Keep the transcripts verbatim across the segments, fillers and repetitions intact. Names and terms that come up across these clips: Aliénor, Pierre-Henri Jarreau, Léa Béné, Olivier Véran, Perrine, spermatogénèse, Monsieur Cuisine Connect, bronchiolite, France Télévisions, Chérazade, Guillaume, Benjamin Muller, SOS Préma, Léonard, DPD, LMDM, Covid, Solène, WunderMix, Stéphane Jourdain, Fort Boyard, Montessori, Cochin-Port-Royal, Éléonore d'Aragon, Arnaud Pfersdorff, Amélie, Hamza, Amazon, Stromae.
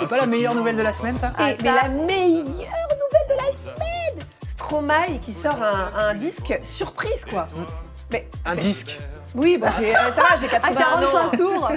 C'est pas la meilleure nouvelle de la semaine, ça? Mais la meilleure nouvelle de la semaine, Stromae qui sort un disque surprise, quoi. Mais un disque? Oui, bah j'ai, ça va, j'ai quatre-vingt-un ans,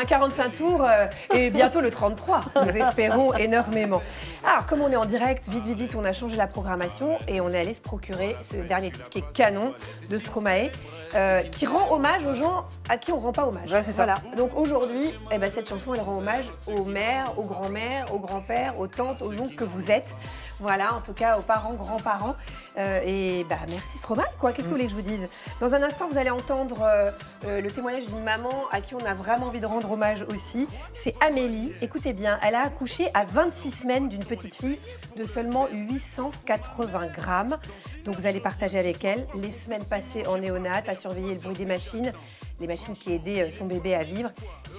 un quarante-cinq tours euh, et bientôt le trente-trois. Nous espérons énormément. Alors, comme on est en direct, vite, vite, vite, on a changé la programmation et on est allé se procurer ce dernier titre qui est canon de Stromae, euh, qui rend hommage aux gens à qui on ne rend pas hommage. Ouais, c'est ça. Voilà. Donc aujourd'hui, eh ben, cette chanson, elle rend hommage aux mères, aux grands-mères, aux grands-pères, aux tantes, aux oncles que vous êtes. Voilà, en tout cas, aux parents, grands-parents. Euh, et bah, merci Stromae, quoi. Qu'est-ce que vous voulez que je vous dise? Dans un instant, vous allez entendre euh, euh, le témoignage d'une maman à qui on a vraiment envie de rendre hommage aussi. C'est Amélie. Écoutez bien, elle a accouché à vingt-six semaines d'une petite fille de seulement huit cent quatre-vingts grammes. Donc vous allez partager avec elle les semaines passées en néonate, à surveiller le bruit des machines, les machines qui aidaient son bébé à vivre.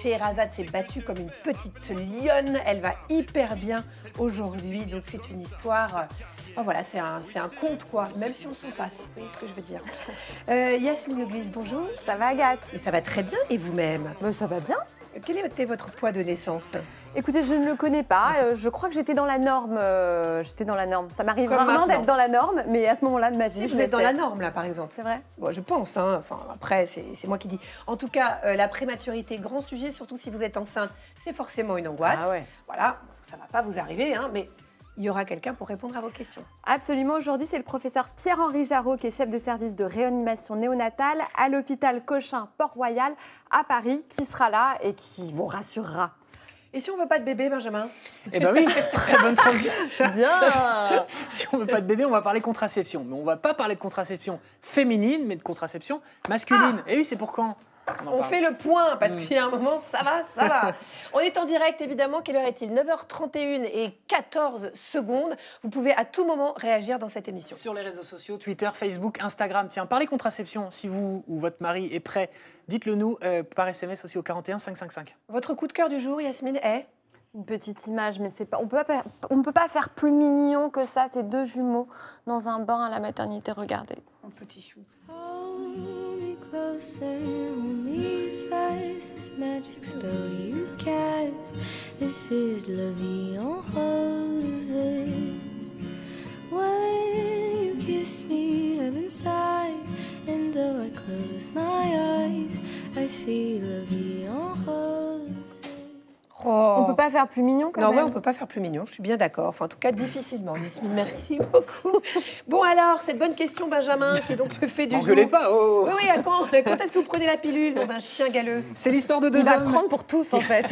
Chérazade s'est battue comme une petite lionne. Elle va hyper bien aujourd'hui. Donc c'est une histoire... Oh voilà, c'est un, c'est un conte, quoi, même si on s'en passe. Vous voyez ce que je veux dire. euh, Yasmine Oughlis, bonjour. Ça va, Agathe? Mais ça va très bien, et vous-même? Ben, ça va bien. Quel était votre poids de naissance? Écoutez, je ne le connais pas. Euh, je crois que j'étais dans la norme. Euh, j'étais dans la norme. Ça m'arrive rarement d'être dans la norme, mais à ce moment-là de ma vie, si, je vous êtes dans la norme, là, par exemple. C'est vrai. Bon, je pense. Hein. Enfin, après, c'est moi qui dis. En tout cas, euh, la prématurité, grand sujet, surtout si vous êtes enceinte, c'est forcément une angoisse. Ah ouais. Voilà, ça ne va pas vous arriver, hein, mais... Il y aura quelqu'un pour répondre à vos questions. Absolument. Aujourd'hui, c'est le professeur Pierre-Henri Jarreau qui est chef de service de réanimation néonatale à l'hôpital Cochin-Port-Royal à Paris qui sera là et qui vous rassurera. Et si on ne veut pas de bébé, Benjamin? Eh bien oui, très bonne transition. Bien. Si on ne veut pas de bébé, on va parler contraception. Mais on ne va pas parler de contraception féminine, mais de contraception masculine. Ah. Et oui, c'est pour quand? On, on fait le point, parce qu'il y a un moment, ça va, ça va. On est en direct, évidemment. Quelle heure est-il? neuf heures trente et une et quatorze secondes. Vous pouvez à tout moment réagir dans cette émission. Sur les réseaux sociaux, Twitter, Facebook, Instagram. Tiens, parlez contraception. Si vous ou votre mari est prêt, dites-le nous euh, par S M S aussi au quarante et un cinq cent cinquante-cinq. Votre coup de cœur du jour, Yasmine, est? Une petite image, mais c'est pas... on ne peut pas faire plus mignon que ça. C'est deux jumeaux dans un bain à la maternité. Regardez. Un petit chou. Closer on me face this magic spell you cast. This is lovey on roses. When you kiss me, I'm inside, and though I close my eyes, I see lovey on roses. Oh. On peut pas faire plus mignon quand non, même. Non, ouais, on peut pas faire plus mignon, je suis bien d'accord. Enfin, en tout cas, difficilement, Yasmine. Merci beaucoup. Bon, alors, cette bonne question, Benjamin, qui est donc le fait du jour. Engueulez pas, oh. Oui, oui, à quand, quand est-ce que vous prenez la pilule dans un chien galeux? C'est l'histoire de deux hommes. On va prendre pour tous, en fait.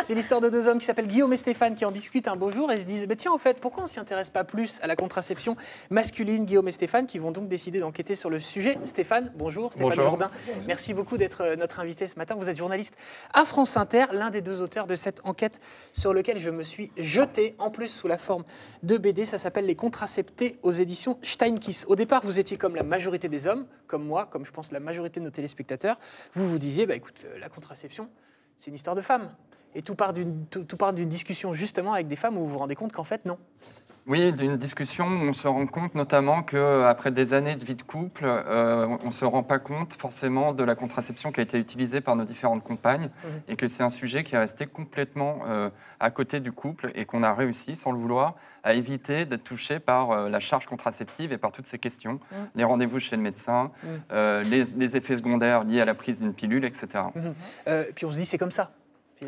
C'est l'histoire de deux hommes qui s'appellent Guillaume et Stéphane, qui en discutent un beau jour et se disent, bah, tiens, en fait, pourquoi on s'y intéresse pas plus à la contraception masculine? Guillaume et Stéphane, qui vont donc décider d'enquêter sur le sujet. Stéphane, bonjour. Stéphane Jourdain, merci beaucoup d'être notre invité ce matin. Vous êtes journaliste à France Inter, l'un des deux auteurs de cette enquête sur laquelle je me suis jetée, en plus sous la forme de B D. Ça s'appelle Les contraceptés aux éditions Steinkis. Au départ, vous étiez comme la majorité des hommes, comme moi, comme je pense la majorité de nos téléspectateurs. Vous vous disiez, bah écoute, la contraception, c'est une histoire de femmes. Et tout part d'une tout, tout part d'une discussion justement avec des femmes où vous vous rendez compte qu'en fait, non. Oui, d'une discussion où on se rend compte notamment qu'après des années de vie de couple, euh, on ne se rend pas compte forcément de la contraception qui a été utilisée par nos différentes compagnes, mmh. et que c'est un sujet qui est resté complètement euh, à côté du couple et qu'on a réussi, sans le vouloir, à éviter d'être touché par euh, la charge contraceptive et par toutes ces questions, mmh. les rendez-vous chez le médecin, mmh. euh, les, les effets secondaires liés à la prise d'une pilule, et cetera. Mmh. Euh, puis on se dit c'est comme ça.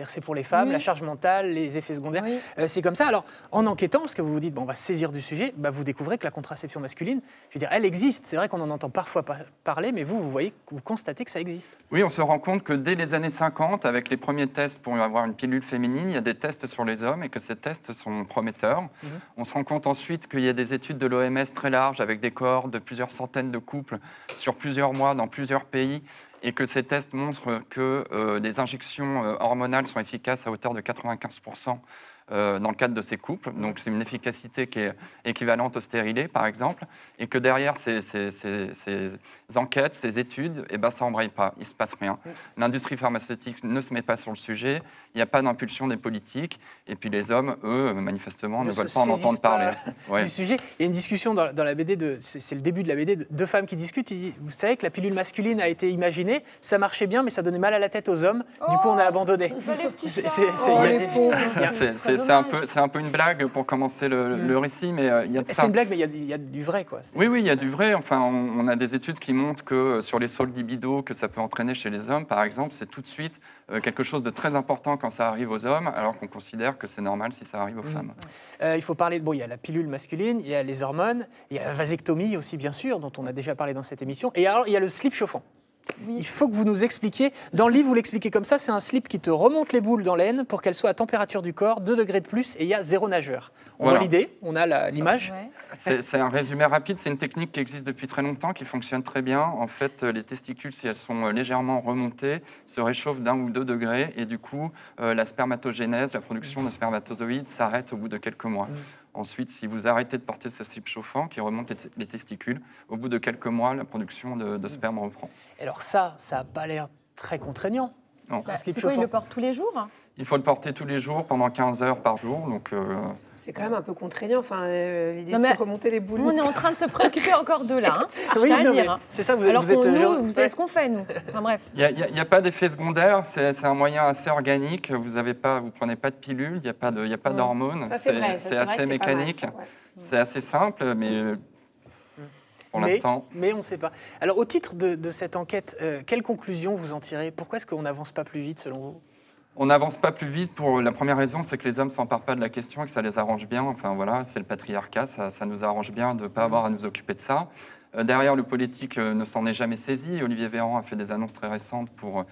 C'est pour les femmes, oui. la charge mentale, les effets secondaires, oui. euh, c'est comme ça. Alors, en enquêtant, parce que vous vous dites, bon, on va se saisir du sujet, bah, vous découvrez que la contraception masculine, je veux dire, elle existe. C'est vrai qu'on en entend parfois par parler, mais vous, vous voyez, vous constatez que ça existe. Oui, on se rend compte que dès les années cinquante, avec les premiers tests pour avoir une pilule féminine, il y a des tests sur les hommes et que ces tests sont prometteurs. Mm-hmm. On se rend compte ensuite qu'il y a des études de l'O M S très larges, avec des cohorts de plusieurs centaines de couples sur plusieurs mois dans plusieurs pays, et que ces tests montrent que euh, les injections euh, hormonales sont efficaces à hauteur de quatre-vingt-quinze pour cent euh, dans le cadre de ces couples. Donc c'est une efficacité qui est équivalente au stérilet, par exemple, et que derrière ces, ces, ces, ces enquêtes, ces études, eh ben, ça n'embraye pas, il ne se passe rien. L'industrie pharmaceutique ne se met pas sur le sujet, il n'y a pas d'impulsion des politiques, et puis les hommes, eux, manifestement, ne, ne veulent pas en entendre pas parler. Ouais. Du sujet. Il y a une discussion dans, dans la B D, c'est le début de la B D, de deux femmes qui discutent, ils disent, vous savez que la pilule masculine a été imaginée, ça marchait bien, mais ça donnait mal à la tête aux hommes, oh, du coup on a abandonné. C'est oh, un, un peu une blague pour commencer le, mm. le récit, mais il y a de ça. C'est une blague, mais il y a, il y a du vrai, quoi. Oui, oui, il y a du vrai. Enfin, on, on a des études qui montrent que sur les sauts libido que ça peut entraîner chez les hommes, par exemple, c'est tout de suite quelque chose de très important quand ça arrive aux hommes, alors qu'on considère que c'est normal si ça arrive aux mmh. femmes. Euh, il faut parler, bon, il y a la pilule masculine, il y a les hormones, il y a la vasectomie aussi, bien sûr, dont on a déjà parlé dans cette émission, et alors il y a le slip chauffant. Oui. Il faut que vous nous expliquiez, dans le livre vous l'expliquez comme ça, c'est un slip qui te remonte les boules dans l'aine pour qu'elles soient à température du corps, deux degrés de plus, et il y a zéro nageur. On voilà. voit l'idée, on a l'image. Ouais. C'est un résumé rapide, c'est une technique qui existe depuis très longtemps, qui fonctionne très bien. En fait, les testicules, si elles sont légèrement remontées, se réchauffent d'un ou deux degrés, et du coup, euh, la spermatogénèse, la production de spermatozoïdes s'arrête au bout de quelques mois. Mmh. Ensuite, si vous arrêtez de porter ce slip chauffant qui remonte les, les testicules, au bout de quelques mois, la production de, de sperme reprend. Alors ça, ça n'a pas l'air très contraignant. Non. Bah, c'est quoi, il le porte tous les jours? Il faut le porter tous les jours, pendant quinze heures par jour. Donc, euh... c'est quand même un peu contraignant, enfin, euh, l'idée de se remonter les boules. On est en train de se préoccuper encore de là. Hein. Oui, hein. C'est ça, vous êtes... Alors vous êtes nous, genre... vous savez ce qu'on fait, nous. Enfin, bref. Il n'y a, a, a pas d'effet secondaire, c'est un moyen assez organique. Vous ne prenez pas de pilule, il n'y a pas d'hormones. C'est assez mécanique, ouais. C'est assez simple, mais... Euh, Pour mais, mais on ne sait pas. Alors, au titre de, de cette enquête, euh, quelles conclusions vous en tirez? Pourquoi est-ce qu'on n'avance pas plus vite, selon vous? On n'avance pas plus vite pour la première raison, c'est que les hommes ne s'emparent pas de la question et que ça les arrange bien. Enfin, voilà, c'est le patriarcat, ça, ça nous arrange bien de ne pas avoir à nous occuper de ça. Euh, derrière, le politique euh, ne s'en est jamais saisi. Olivier Véran a fait des annonces très récentes pour... Euh,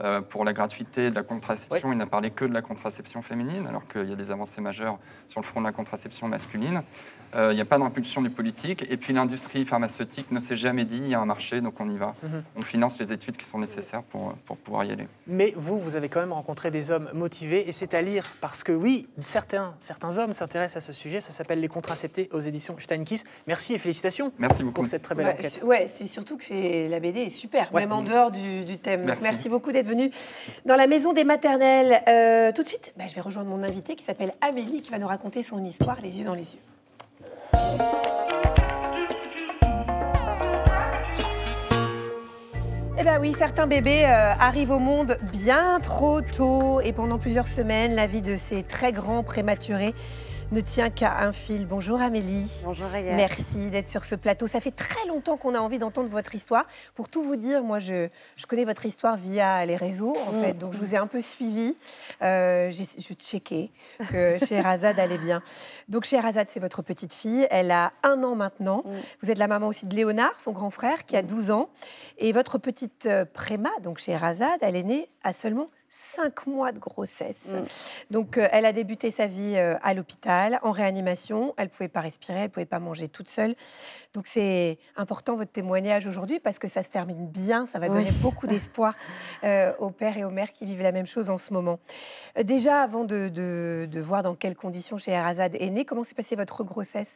Euh, pour la gratuité de la contraception, ouais. Il n'a parlé que de la contraception féminine, alors qu'il y a des avancées majeures sur le front de la contraception masculine. Euh, il n'y a pas d'impulsion du politique. Et puis l'industrie pharmaceutique ne s'est jamais dit, il y a un marché, donc on y va. Mm -hmm. On finance les études qui sont nécessaires pour, pour pouvoir y aller. Mais vous, vous avez quand même rencontré des hommes motivés, et c'est à lire, parce que oui, certains, certains hommes s'intéressent à ce sujet. Ça s'appelle Les contraceptés aux éditions Steinkis. Merci et félicitations. Merci beaucoup pour cette très belle ouais, enquête. Ouais, c'est surtout que la B D est super, ouais. même en dehors du, du thème. Merci, Merci beaucoup d'être venu dans la Maison des Maternelles. Euh, tout de suite, bah, je vais rejoindre mon invitée qui s'appelle Amélie, qui va nous raconter son histoire, les yeux dans les yeux. Eh bien oui, certains bébés euh, arrivent au monde bien trop tôt, et pendant plusieurs semaines, la vie de ces très grands prématurés ne tient qu'à un fil. Bonjour Amélie. Bonjour Agathe. Merci d'être sur ce plateau. Ça fait très longtemps qu'on a envie d'entendre votre histoire. Pour tout vous dire, moi je, je connais votre histoire via les réseaux en mmh. fait, donc je vous ai un peu suivi. Euh, je checkais que Chérazade allait bien. Donc Chérazade, c'est votre petite fille, elle a un an maintenant. Mmh. Vous êtes la maman aussi de Léonard, son grand frère, qui a douze ans. Et votre petite préma, donc Chérazade, elle est née à seulement cinq mois de grossesse. Mm. Donc, euh, elle a débuté sa vie euh, à l'hôpital, en réanimation. Elle ne pouvait pas respirer, elle ne pouvait pas manger toute seule. Donc, c'est important votre témoignage aujourd'hui parce que ça se termine bien. Ça va oui. donner beaucoup d'espoir euh, aux pères et aux mères qui vivent la même chose en ce moment. Euh, déjà, avant de, de, de voir dans quelles conditions Chérazade est née, comment s'est passée votre grossesse?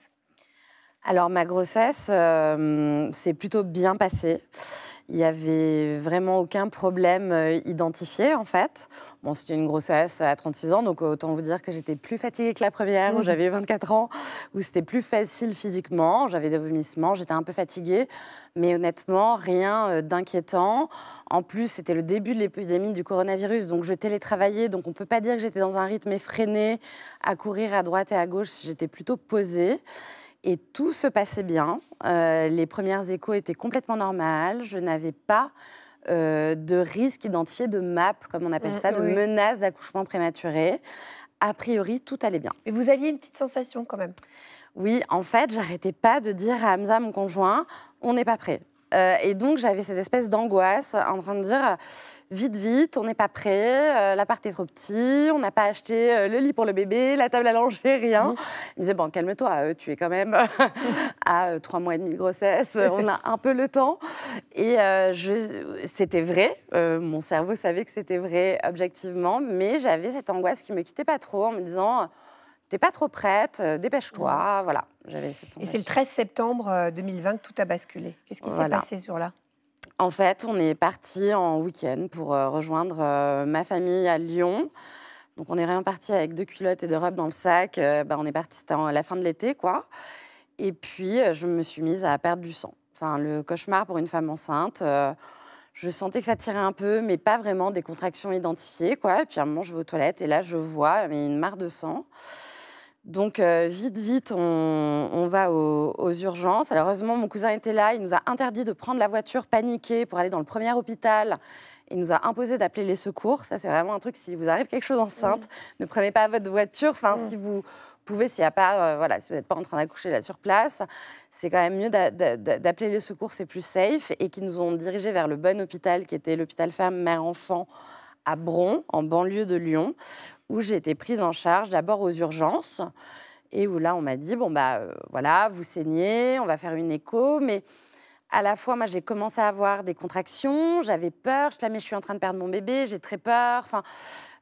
Alors, ma grossesse euh, s'est plutôt bien passée. Il n'y avait vraiment aucun problème identifié, en fait. Bon, c'était une grossesse à trente-six ans, donc autant vous dire que j'étais plus fatiguée que la première, mmh. où j'avais vingt-quatre ans, où c'était plus facile physiquement. J'avais des vomissements, j'étais un peu fatiguée, mais honnêtement, rien d'inquiétant. En plus, c'était le début de l'épidémie du coronavirus, donc je télétravaillais, donc on ne peut pas dire que j'étais dans un rythme effréné, à courir à droite et à gauche, j'étais plutôt posée. Et tout se passait bien. Euh, les premières échos étaient complètement normales. Je n'avais pas euh, de risque identifié de M A P, comme on appelle mmh, ça, de oui. menace d'accouchement prématuré. A priori, tout allait bien. Et vous aviez une petite sensation quand même? Oui, en fait, j'arrêtais pas de dire à Hamza, mon conjoint, on n'est pas prêt. Euh, et donc, j'avais cette espèce d'angoisse en train de dire, vite, vite, on n'est pas prêt, euh, l'appart est trop petit, on n'a pas acheté euh, le lit pour le bébé, la table à langer, rien. Mmh. Il me disait, bon, calme-toi, euh, tu es quand même à euh, trois mois et demi de grossesse, on a un peu le temps. Et euh, c'était vrai, euh, mon cerveau savait que c'était vrai objectivement, mais j'avais cette angoisse qui ne me quittait pas trop en me disant... t'es pas trop prête, euh, dépêche-toi, voilà. J'avais cette sensation. Et c'est le treize septembre deux mille vingt que tout a basculé. Qu'est-ce qui voilà. s'est passé ce jour-là? En fait, on est parti en week-end pour euh, rejoindre euh, ma famille à Lyon. Donc on est vraiment parti avec deux culottes et deux robes dans le sac. Euh, bah, on est parti à la fin de l'été, quoi. Et puis, je me suis mise à perdre du sang. Enfin, le cauchemar pour une femme enceinte. Euh, je sentais que ça tirait un peu, mais pas vraiment des contractions identifiées, quoi. Et puis, à un moment, je vais aux toilettes et là, je vois mais une mare de sang. Donc, euh, vite, vite, on, on va aux, aux urgences. Alors, heureusement, mon cousin était là. Il nous a interdit de prendre la voiture paniquée pour aller dans le premier hôpital. Il nous a imposé d'appeler les secours. Ça, c'est vraiment un truc, si vous arrive quelque chose enceinte, mmh. ne prenez pas votre voiture. Enfin, mmh. si vous pouvez, s'il y a pas, euh, voilà, si vous n'êtes pas en train d'accoucher là sur place, c'est quand même mieux d'appeler les secours, c'est plus safe. Et qui nous ont dirigés vers le bon hôpital, qui était l'hôpital femme-mère-enfant à Bron, en banlieue de Lyon, où j'ai été prise en charge d'abord aux urgences et où là, on m'a dit, bon, bah euh, voilà, vous saignez, on va faire une écho, mais... À la fois, moi, j'ai commencé à avoir des contractions, j'avais peur, je clamais, je suis en train de perdre mon bébé, j'ai très peur, enfin,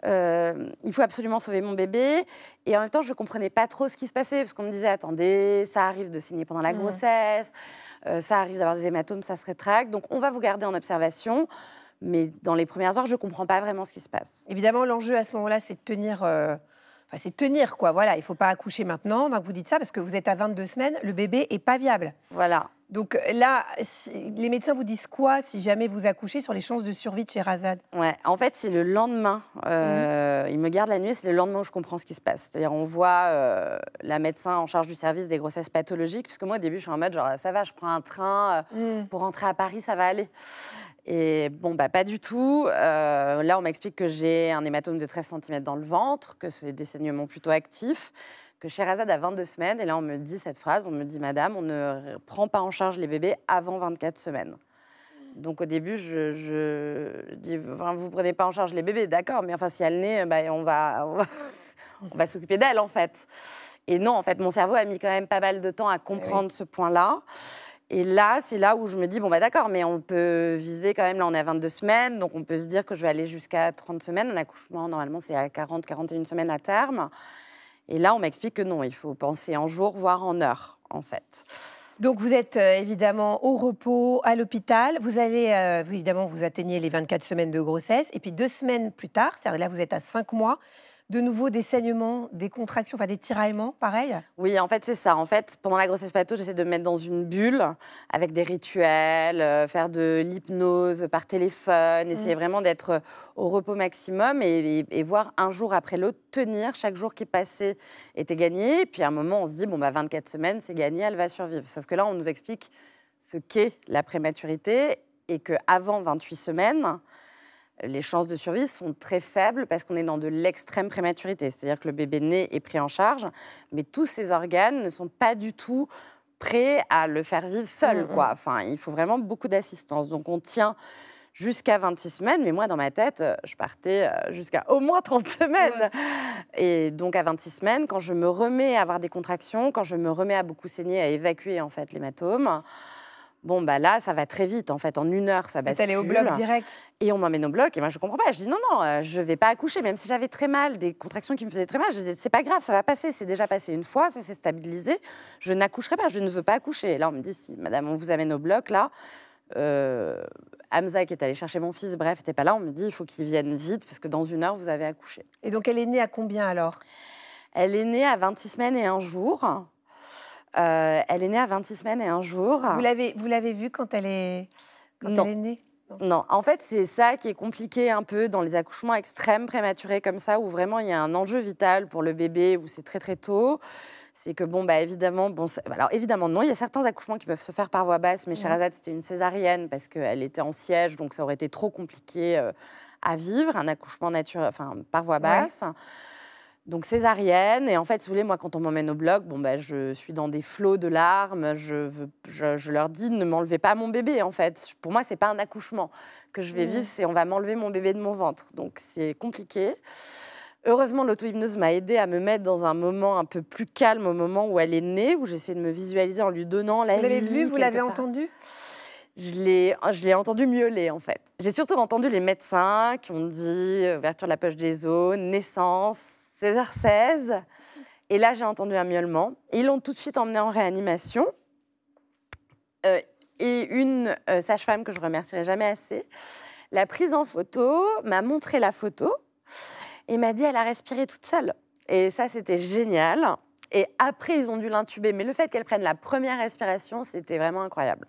euh, il faut absolument sauver mon bébé. Et en même temps, je ne comprenais pas trop ce qui se passait, parce qu'on me disait, attendez, ça arrive de saigner pendant la grossesse, euh, ça arrive d'avoir des hématomes, ça se rétracte, donc on va vous garder en observation. Mais dans les premières heures, je ne comprends pas vraiment ce qui se passe. Évidemment, l'enjeu à ce moment-là, c'est de tenir... Euh... Enfin, c'est tenir, quoi. Voilà, il ne faut pas accoucher maintenant. Donc, vous dites ça parce que vous êtes à vingt-deux semaines, le bébé n'est pas viable. Voilà. Donc là, si, les médecins vous disent quoi si jamais vous accouchez sur les chances de survie de Chérazade? Ouais, en fait, c'est le lendemain. Euh, mmh. Ils me gardent la nuit, c'est le lendemain où je comprends ce qui se passe. C'est-à-dire, on voit euh, la médecin en charge du service des grossesses pathologiques, puisque moi, au début, je suis en mode genre, ça va, je prends un train euh, mmh. pour rentrer à Paris, ça va aller. Et bon, bah, pas du tout. Euh, là, on m'explique que j'ai un hématome de treize centimètres dans le ventre, que c'est des saignements plutôt actifs, que Chérazade a vingt-deux semaines. Et là, on me dit cette phrase, on me dit, madame, on ne prend pas en charge les bébés avant vingt-quatre semaines. Donc, au début, je, je dis, enfin, vous ne prenez pas en charge les bébés, d'accord, mais enfin, si elle naît, bah, on va, on va, on va s'occuper d'elle, en fait. Et non, en fait, mon cerveau a mis quand même pas mal de temps à comprendre oui. ce point-là. Et là, c'est là où je me dis, bon, bah d'accord, mais on peut viser quand même, là, on est à vingt-deux semaines, donc on peut se dire que je vais aller jusqu'à trente semaines. Un accouchement, normalement, c'est à quarante, quarante et une semaines à terme. Et là, on m'explique que non, il faut penser en jour, voire en heure, en fait. Donc, vous êtes euh, évidemment au repos, à l'hôpital. Vous allez, euh, évidemment, vous atteignez les vingt-quatre semaines de grossesse. Et puis, deux semaines plus tard, c'est-à-dire là, vous êtes à cinq mois, de nouveau, des saignements, des contractions, enfin des tiraillements, pareil? Oui, en fait, c'est ça. En fait, pendant la grossesse plateau, j'essaie de me mettre dans une bulle avec des rituels, euh, faire de l'hypnose par téléphone, mmh. essayer vraiment d'être au repos maximum et, et, et voir un jour après l'autre tenir. Chaque jour qui passait était gagné. Et puis à un moment, on se dit, bon, bah, vingt-quatre semaines, c'est gagné, elle va survivre. Sauf que là, on nous explique ce qu'est la prématurité et qu'avant vingt-huit semaines, les chances de survie sont très faibles parce qu'on est dans de l'extrême prématurité. C'est-à-dire que le bébé né est pris en charge, mais tous ses organes ne sont pas du tout prêts à le faire vivre seul. Mmh, quoi. Enfin, il faut vraiment beaucoup d'assistance. Donc, on tient jusqu'à vingt-six semaines. Mais moi, dans ma tête, je partais jusqu'à au moins trente semaines. Mmh. Et donc, à vingt-six semaines, quand je me remets à avoir des contractions, quand je me remets à beaucoup saigner, à évacuer en fait l'hématome... Bon, bah là, ça va très vite, en fait. En une heure, ça bascule. Vous allez au bloc direct. Et on m'emmène au bloc. Et moi, je ne comprends pas. Je dis non, non, je ne vais pas accoucher. Même si j'avais très mal, des contractions qui me faisaient très mal, je disais, c'est pas grave, ça va passer. C'est déjà passé une fois, ça s'est stabilisé. Je n'accoucherai pas, je ne veux pas accoucher. Et là, on me dit, si, madame, on vous amène au bloc, là. Euh, Hamza, qui est allé chercher mon fils, bref, n'était pas là. On me dit, il faut qu'il vienne vite, parce que dans une heure, vous avez accouché. Et donc, elle est née à combien, alors? Elle est née à vingt-six semaines et un jour. Euh, elle est née à vingt-six semaines et un jour. Vous l'avez, vous l'avez vue quand elle est, quand non. elle est née? Non. Non. En fait, c'est ça qui est compliqué un peu dans les accouchements extrêmes, prématurés comme ça, où vraiment il y a un enjeu vital pour le bébé, où c'est très très tôt. C'est que bon, bah évidemment, bon, alors évidemment non, il y a certains accouchements qui peuvent se faire par voie basse, mais Chérazade, c'était une césarienne parce qu'elle était en siège, donc ça aurait été trop compliqué euh, à vivre, un accouchement naturel, enfin par voie basse. Ouais. Donc césarienne, et en fait, si vous voulez, moi, quand on m'emmène au bloc, bon, bah, je suis dans des flots de larmes, je, veux, je, je leur dis, ne m'enlevez pas mon bébé, en fait. Pour moi, c'est pas un accouchement que je vais mmh. vivre, c'est on va m'enlever mon bébé de mon ventre. Donc c'est compliqué. Heureusement, l'auto-hypnose m'a aidée à me mettre dans un moment un peu plus calme au moment où elle est née, où j'essaie de me visualiser en lui donnant la vie. Vous l'avez vu, vous l'avez entendu? Je l'ai entendu miauler, en fait. J'ai surtout entendu les médecins qui ont dit ouverture de la poche des os, naissance, César seize. Et là, j'ai entendu un miaulement. Ils l'ont tout de suite emmené en réanimation. Euh, et une euh, sage-femme que je remercierai jamais assez l'a prise en photo, m'a montré la photo et m'a dit elle a respiré toute seule. Et ça, c'était génial. Et après, ils ont dû l'intuber. Mais le fait qu'elle prenne la première respiration, c'était vraiment incroyable.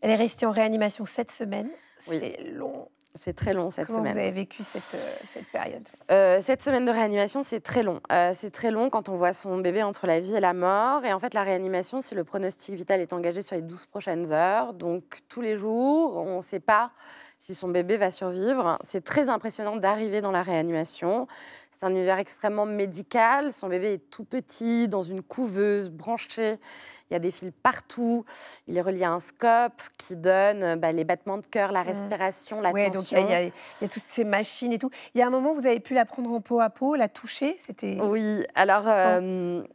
Elle est restée en réanimation sept semaines. Oui. C'est long. C'est très long, cette Comment semaine. Comment vous avez vécu cette, cette période euh, Cette semaine de réanimation, c'est très long. Euh, c'est très long quand on voit son bébé entre la vie et la mort. Et en fait, la réanimation, si le pronostic vital est engagé sur les douze prochaines heures, donc tous les jours, on ne sait pas si son bébé va survivre. C'est très impressionnant d'arriver dans la réanimation. C'est un univers extrêmement médical. Son bébé est tout petit, dans une couveuse, branchée. Il y a des fils partout. Il est relié à un scope qui donne bah, les battements de cœur, la respiration, mmh. la ouais, tension. Il y, y, y a toutes ces machines et tout. Il y a un moment où vous avez pu la prendre en peau à peau, la toucher. C'était. Oui, alors... Euh, oh.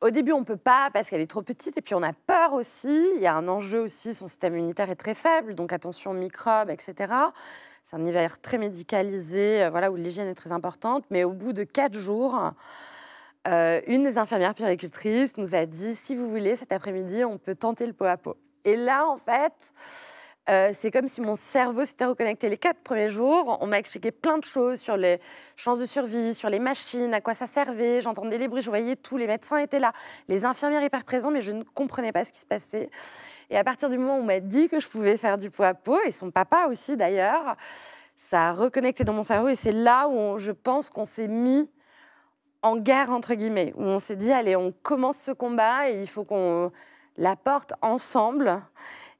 Au début, on ne peut pas parce qu'elle est trop petite et puis on a peur aussi. Il y a un enjeu aussi, son système immunitaire est très faible, donc attention aux microbes, et cetera. C'est un univers très médicalisé, voilà, où l'hygiène est très importante. Mais au bout de quatre jours, euh, une des infirmières puéricultrices nous a dit « Si vous voulez, cet après-midi, on peut tenter le pot à pot ». Et là, en fait... Euh, c'est comme si mon cerveau s'était reconnecté les quatre premiers jours. On m'a expliqué plein de choses sur les chances de survie, sur les machines, à quoi ça servait. J'entendais les bruits, je voyais tout. Les médecins étaient là, les infirmières hyper présents, mais je ne comprenais pas ce qui se passait. Et à partir du moment où on m'a dit que je pouvais faire du pot à pot, et son papa aussi d'ailleurs, ça a reconnecté dans mon cerveau. Et c'est là où on, je pense qu'on s'est mis en guerre, entre guillemets, où on s'est dit, allez, on commence ce combat et il faut qu'on la porte ensemble.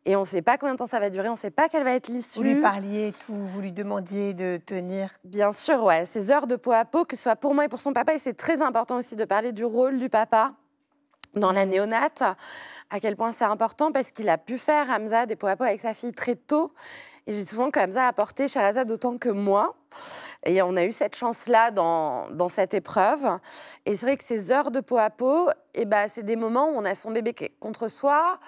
Et on ne sait pas combien de temps ça va durer, on ne sait pas quelle va être l'issue. Vous lui parliez et tout, vous lui demandiez de tenir. Bien sûr, ouais. Ces heures de pot à pot, que ce soit pour moi et pour son papa, et c'est très important aussi de parler du rôle du papa dans la néonate, à quel point c'est important, parce qu'il a pu faire, Hamza, des pot à pot avec sa fille très tôt. Et j'ai souvent que Hamza a porté Chérazade autant que moi. Et on a eu cette chance-là dans, dans cette épreuve. Et c'est vrai que ces heures de pot à pot, eh ben, c'est des moments où on a son bébé contre soi.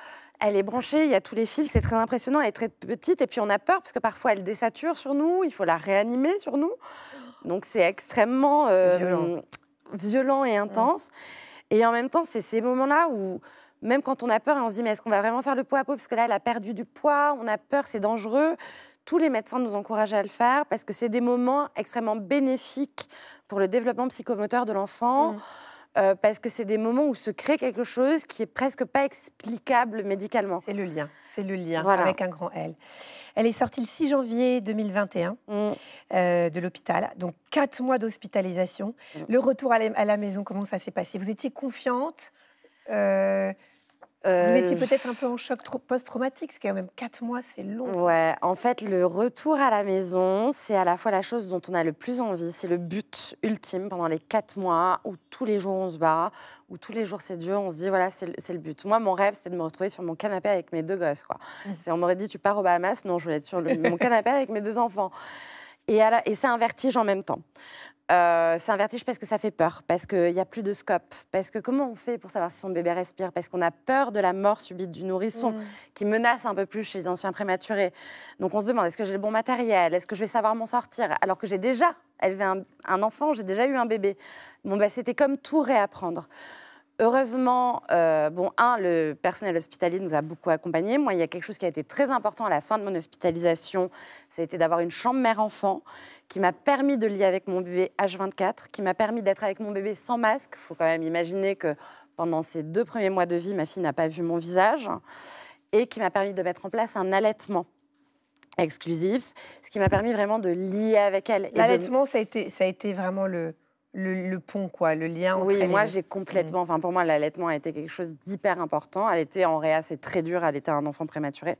Elle est branchée, il y a tous les fils, c'est très impressionnant, elle est très petite et puis on a peur parce que parfois elle désature sur nous, il faut la réanimer sur nous. Donc c'est extrêmement euh, violent. violent et intense. Ouais. Et en même temps, c'est ces moments-là où, même quand on a peur et on se dit mais est-ce qu'on va vraiment faire le pot à pot parce que là elle a perdu du poids, on a peur, c'est dangereux. Tous les médecins nous encouragent à le faire parce que c'est des moments extrêmement bénéfiques pour le développement psychomoteur de l'enfant. Ouais. Euh, parce que c'est des moments où se crée quelque chose qui est presque pas explicable médicalement. C'est le lien, c'est le lien voilà. avec un grand L. Elle est sortie le six janvier deux mille vingt et un mm. euh, de l'hôpital, donc quatre mois d'hospitalisation. Mm. Le retour à la, à la maison, comment ça s'est passé? Vous étiez confiante euh... Euh... Vous étiez peut-être un peu en choc post-traumatique, c'est quand même quatre mois, c'est long. Ouais, en fait, le retour à la maison, c'est à la fois la chose dont on a le plus envie, c'est le but ultime pendant les quatre mois où tous les jours on se bat, où tous les jours c'est dur, on se dit voilà, c'est le, le but. Moi, mon rêve, c'était de me retrouver sur mon canapé avec mes deux gosses, quoi. Mmh. On m'aurait dit tu pars aux Bahamas, non, je voulais être sur le, mon canapé avec mes deux enfants. Et, la... Et c'est un vertige en même temps. Euh, c'est un vertige parce que ça fait peur, parce qu'il n'y a plus de scope, parce que comment on fait pour savoir si son bébé respire, parce qu'on a peur de la mort subite du nourrisson, mmh. qui menace un peu plus chez les anciens prématurés. Donc on se demande, est-ce que j'ai le bon matériel, est-ce que je vais savoir m'en sortir, alors que j'ai déjà élevé un, un enfant, j'ai déjà eu un bébé. Bon, bah, c'était comme tout réapprendre. Heureusement, euh, bon, un, le personnel hospitalier nous a beaucoup accompagnés. Moi, il y a quelque chose qui a été très important à la fin de mon hospitalisation, ça a été d'avoir une chambre mère-enfant qui m'a permis de lier avec mon bébé H vingt-quatre, qui m'a permis d'être avec mon bébé sans masque. Il faut quand même imaginer que pendant ces deux premiers mois de vie, ma fille n'a pas vu mon visage et qui m'a permis de mettre en place un allaitement exclusif, ce qui m'a permis vraiment de lier avec elle. L'allaitement, de... ça a été, ça a été vraiment le... Le, le pont, quoi, le lien entre Oui, moi, les... j'ai complètement... Enfin, pour moi, l'allaitement a été quelque chose d'hyper important. Allaiter en réa, c'est très dur, allaiter un enfant prématuré.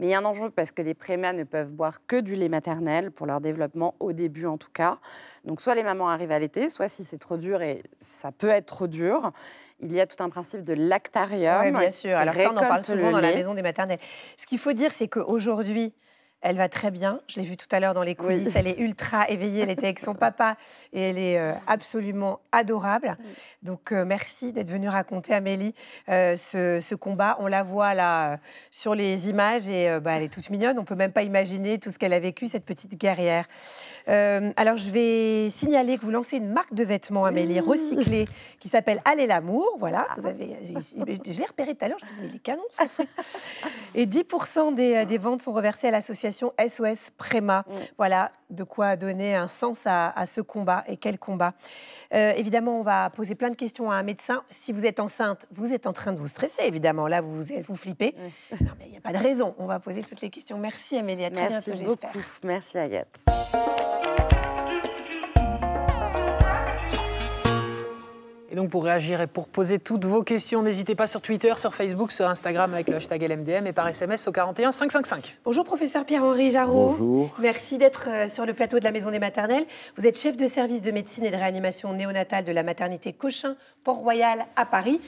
Mais il y a un enjeu parce que les prémas ne peuvent boire que du lait maternel pour leur développement, au début en tout cas. Donc, soit les mamans arrivent à allaiter, soit si c'est trop dur, et ça peut être trop dur, il y a tout un principe de lactarium. Oui, bien sûr. Alors ça, on en parle souvent dans la maison des maternelles. Ce qu'il faut dire, c'est qu'aujourd'hui, Elle va très bien, je l'ai vue tout à l'heure dans les coulisses, oui. Elle est ultra éveillée, elle était avec son papa et elle est euh, absolument adorable. Oui. Donc euh, merci d'être venue raconter, Amélie, euh, ce, ce combat. On la voit là euh, sur les images et euh, bah, elle est toute mignonne, on ne peut même pas imaginer tout ce qu'elle a vécu, cette petite guerrière. Euh, alors je vais signaler que vous lancez une marque de vêtements, Amélie, oui. recyclée, qui s'appelle Allez l'amour, voilà. Ah. Vous avez, je l'ai repéré tout à l'heure, je me suis dit, mais les canons sont faits. Et dix pour cent des, des ventes sont reversées à l'association S O S Préma. Mm. Voilà de quoi donner un sens à, à ce combat. Et quel combat. Euh, évidemment, on va poser plein de questions à un médecin. Si vous êtes enceinte, vous êtes en train de vous stresser, évidemment. Là, vous vous flippez. Mm. Non, mais il n'y a pas de raison. On va poser toutes les questions. Merci, Amélie. À très bientôt, j'espère. Merci, Agathe. Et donc, pour réagir et pour poser toutes vos questions, n'hésitez pas sur Twitter, sur Facebook, sur Instagram avec le hashtag L M D M et par S M S au quarante et un cinq cent cinquante-cinq. Bonjour, professeur Pierre-Henri Jarreau. Bonjour. Merci d'être sur le plateau de la Maison des Maternelles. Vous êtes chef de service de médecine et de réanimation néonatale de la maternité Cochin-Port-Royal à Paris.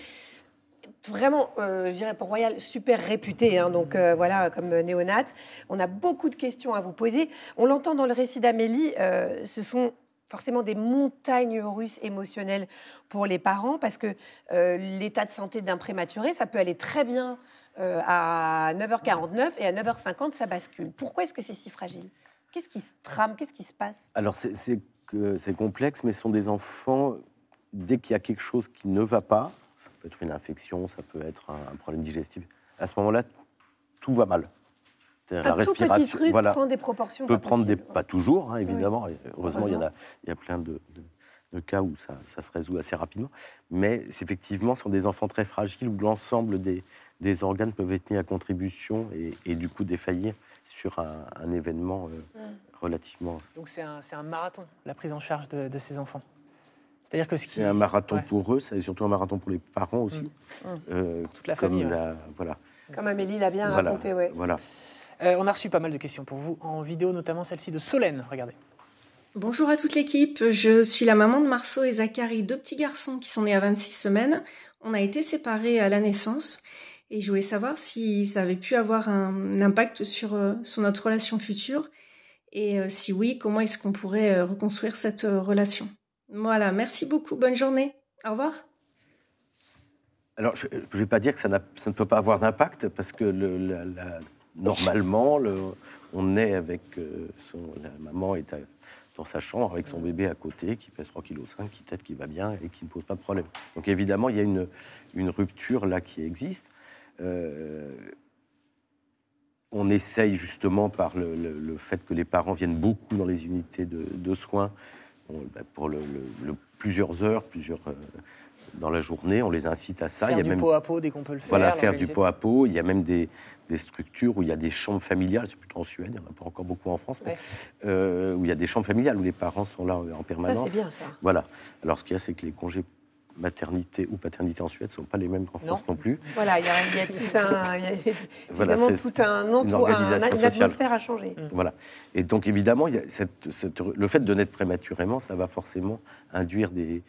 Vraiment, euh, je dirais, Port-Royal, super réputé, hein, donc euh, voilà, comme néonate. On a beaucoup de questions à vous poser. On l'entend dans le récit d'Amélie, euh, ce sont... forcément des montagnes russes émotionnelles pour les parents, parce que euh, l'état de santé d'un prématuré, ça peut aller très bien euh, à neuf heures quarante-neuf et à neuf heures cinquante, ça bascule. Pourquoi est-ce que c'est si fragile? Qu'est-ce qui se trame? Qu'est-ce qui se passe? Alors, c'est euh, complexe, mais ce sont des enfants, dès qu'il y a quelque chose qui ne va pas, ça peut être une infection, ça peut être un, un problème digestif, à ce moment-là, tout va mal. Un la tout petit truc voilà, prend des proportions. Peut pas prendre possible. des, pas toujours, hein, évidemment. Oui. Heureusement, il y en a, il y a plein de, de, de cas où ça, ça se résout assez rapidement. Mais effectivement, ce sont des enfants très fragiles où l'ensemble des, des organes peuvent être mis à contribution et, et du coup défaillir sur un, un événement euh, mm. relativement. Donc c'est un, un marathon, la prise en charge de, de ces enfants. C'est-à-dire que ce qui... c'est un marathon ouais. pour eux, c'est surtout un marathon pour les parents aussi, mm. euh, pour toute la famille. Comme, ouais. la, voilà. comme Amélie l'a bien voilà, raconté, oui. Voilà. Euh, on a reçu pas mal de questions pour vous, en vidéo, notamment celle-ci de Solène. Regardez. Bonjour à toute l'équipe. Je suis la maman de Marceau et Zachary, deux petits garçons qui sont nés à vingt-six semaines. On a été séparés à la naissance et je voulais savoir si ça avait pu avoir un impact sur, euh, sur notre relation future. Et euh, si oui, comment est-ce qu'on pourrait euh, reconstruire cette euh, relation? Voilà, merci beaucoup. Bonne journée. Au revoir. Alors, je ne vais pas dire que ça, ça ne peut pas avoir d'impact parce que le, la... la... normalement, le, on est avec euh, son, la maman est à, dans sa chambre avec son bébé à côté qui pèse trois virgule cinq kilos, qui tète, qui va bien et qui ne pose pas de problème. Donc évidemment, il y a une, une rupture là qui existe. Euh, on essaye justement par le, le, le fait que les parents viennent beaucoup dans les unités de, de soins on, ben pour le, le, le, plusieurs heures, plusieurs euh, dans la journée, on les incite à ça. Faire il y a du même... pot à pot dès qu'on peut le faire. Voilà, faire du pot à pot. Il y a même des, des structures où il y a des chambres familiales, c'est plutôt en Suède, il n'y en a pas encore beaucoup en France, ouais. mais, euh, où il y a des chambres familiales, où les parents sont là en permanence. Ça, c'est bien, ça. Voilà. Alors, ce qu'il y a, c'est que les congés maternité ou paternité en Suède ne sont pas les mêmes qu'en France non plus. Voilà, il y, y a tout un... y a, voilà, tout un entour, une, un, une atmosphère à changer. Mmh. Voilà. Et donc, évidemment, y a cette, cette, le fait de naître prématurément, ça va forcément induire des...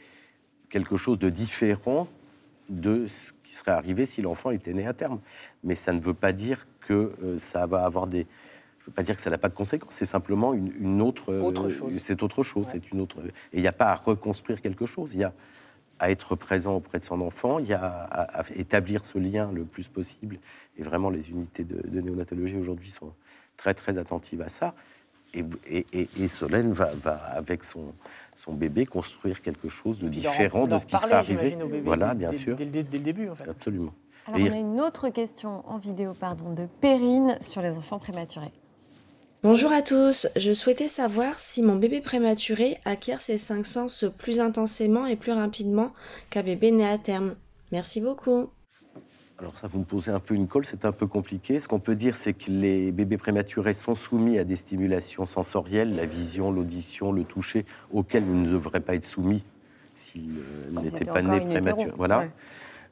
quelque chose de différent de ce qui serait arrivé si l'enfant était né à terme. Mais ça ne veut pas dire que euh, ça va avoir des... Je ne veux pas dire que ça n'a pas de conséquences, c'est simplement une, une autre... autre chose. Euh, c'est autre chose, ouais. c'est une autre... Et il n'y a pas à reconstruire quelque chose, il y a à être présent auprès de son enfant, il y a à, à établir ce lien le plus possible. Et vraiment, les unités de, de néonatologie aujourd'hui sont très, très attentives à ça. Et, et, et Solène va, va avec son, son bébé construire quelque chose de différent de ce qui serait arrivé. Voilà, bien sûr. Dès, dès, dès le début, en fait. Absolument. Alors, et on a une autre question en vidéo, pardon, de Perrine sur les enfants prématurés. Bonjour à tous. Je souhaitais savoir si mon bébé prématuré acquiert ses cinq sens plus intensément et plus rapidement qu'un bébé né à terme. Merci beaucoup. Alors ça, vous me posez un peu une colle, c'est un peu compliqué. Ce qu'on peut dire, c'est que les bébés prématurés sont soumis à des stimulations sensorielles, la vision, l'audition, le toucher, auxquelles ils ne devraient pas être soumis s'ils n'étaient pas nés prématurés. Voilà. Ouais.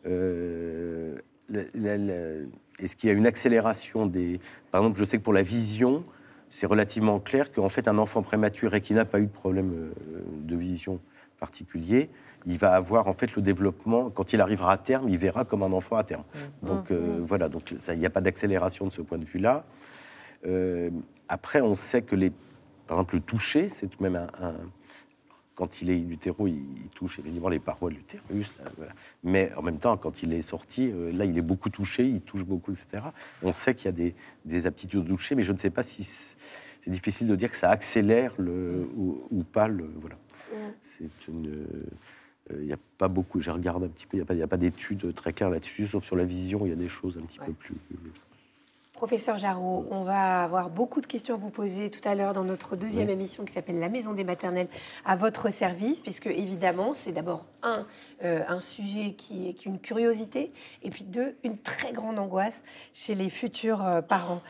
Euh, la, la, la, est-ce qu'il y a une accélération des... Par exemple, je sais que pour la vision, c'est relativement clair qu'en fait, un enfant prématuré qui n'a pas eu de problème de vision particulier, il va avoir en fait le développement, quand il arrivera à terme, il verra comme un enfant à terme. Mmh. Donc mmh. Euh, voilà, donc il n'y a pas d'accélération de ce point de vue-là. Euh, après, on sait que, les, par exemple, le toucher, c'est tout de même un... un quand il est l'utéro, il, il touche évidemment les parois de l'utérus. Voilà. Mais en même temps, quand il est sorti, euh, là, il est beaucoup touché, il touche beaucoup, et cetera. On sait qu'il y a des, des aptitudes de toucher, mais je ne sais pas si... C'est difficile de dire que ça accélère le, ou, ou pas. Le, voilà. Ouais. C'est une... Il n'y a pas beaucoup, j'ai regardé un petit peu, il n'y a pas, pas d'études très claires là-dessus, sauf sur la vision, il y a des choses un petit ouais. peu plus... Professeur Jarreau, on va avoir beaucoup de questions à vous poser tout à l'heure dans notre deuxième oui. émission qui s'appelle « La Maison des Maternelles » à votre service, puisque évidemment, c'est d'abord un, euh, un sujet qui est une curiosité, et puis deux, une très grande angoisse chez les futurs euh, parents.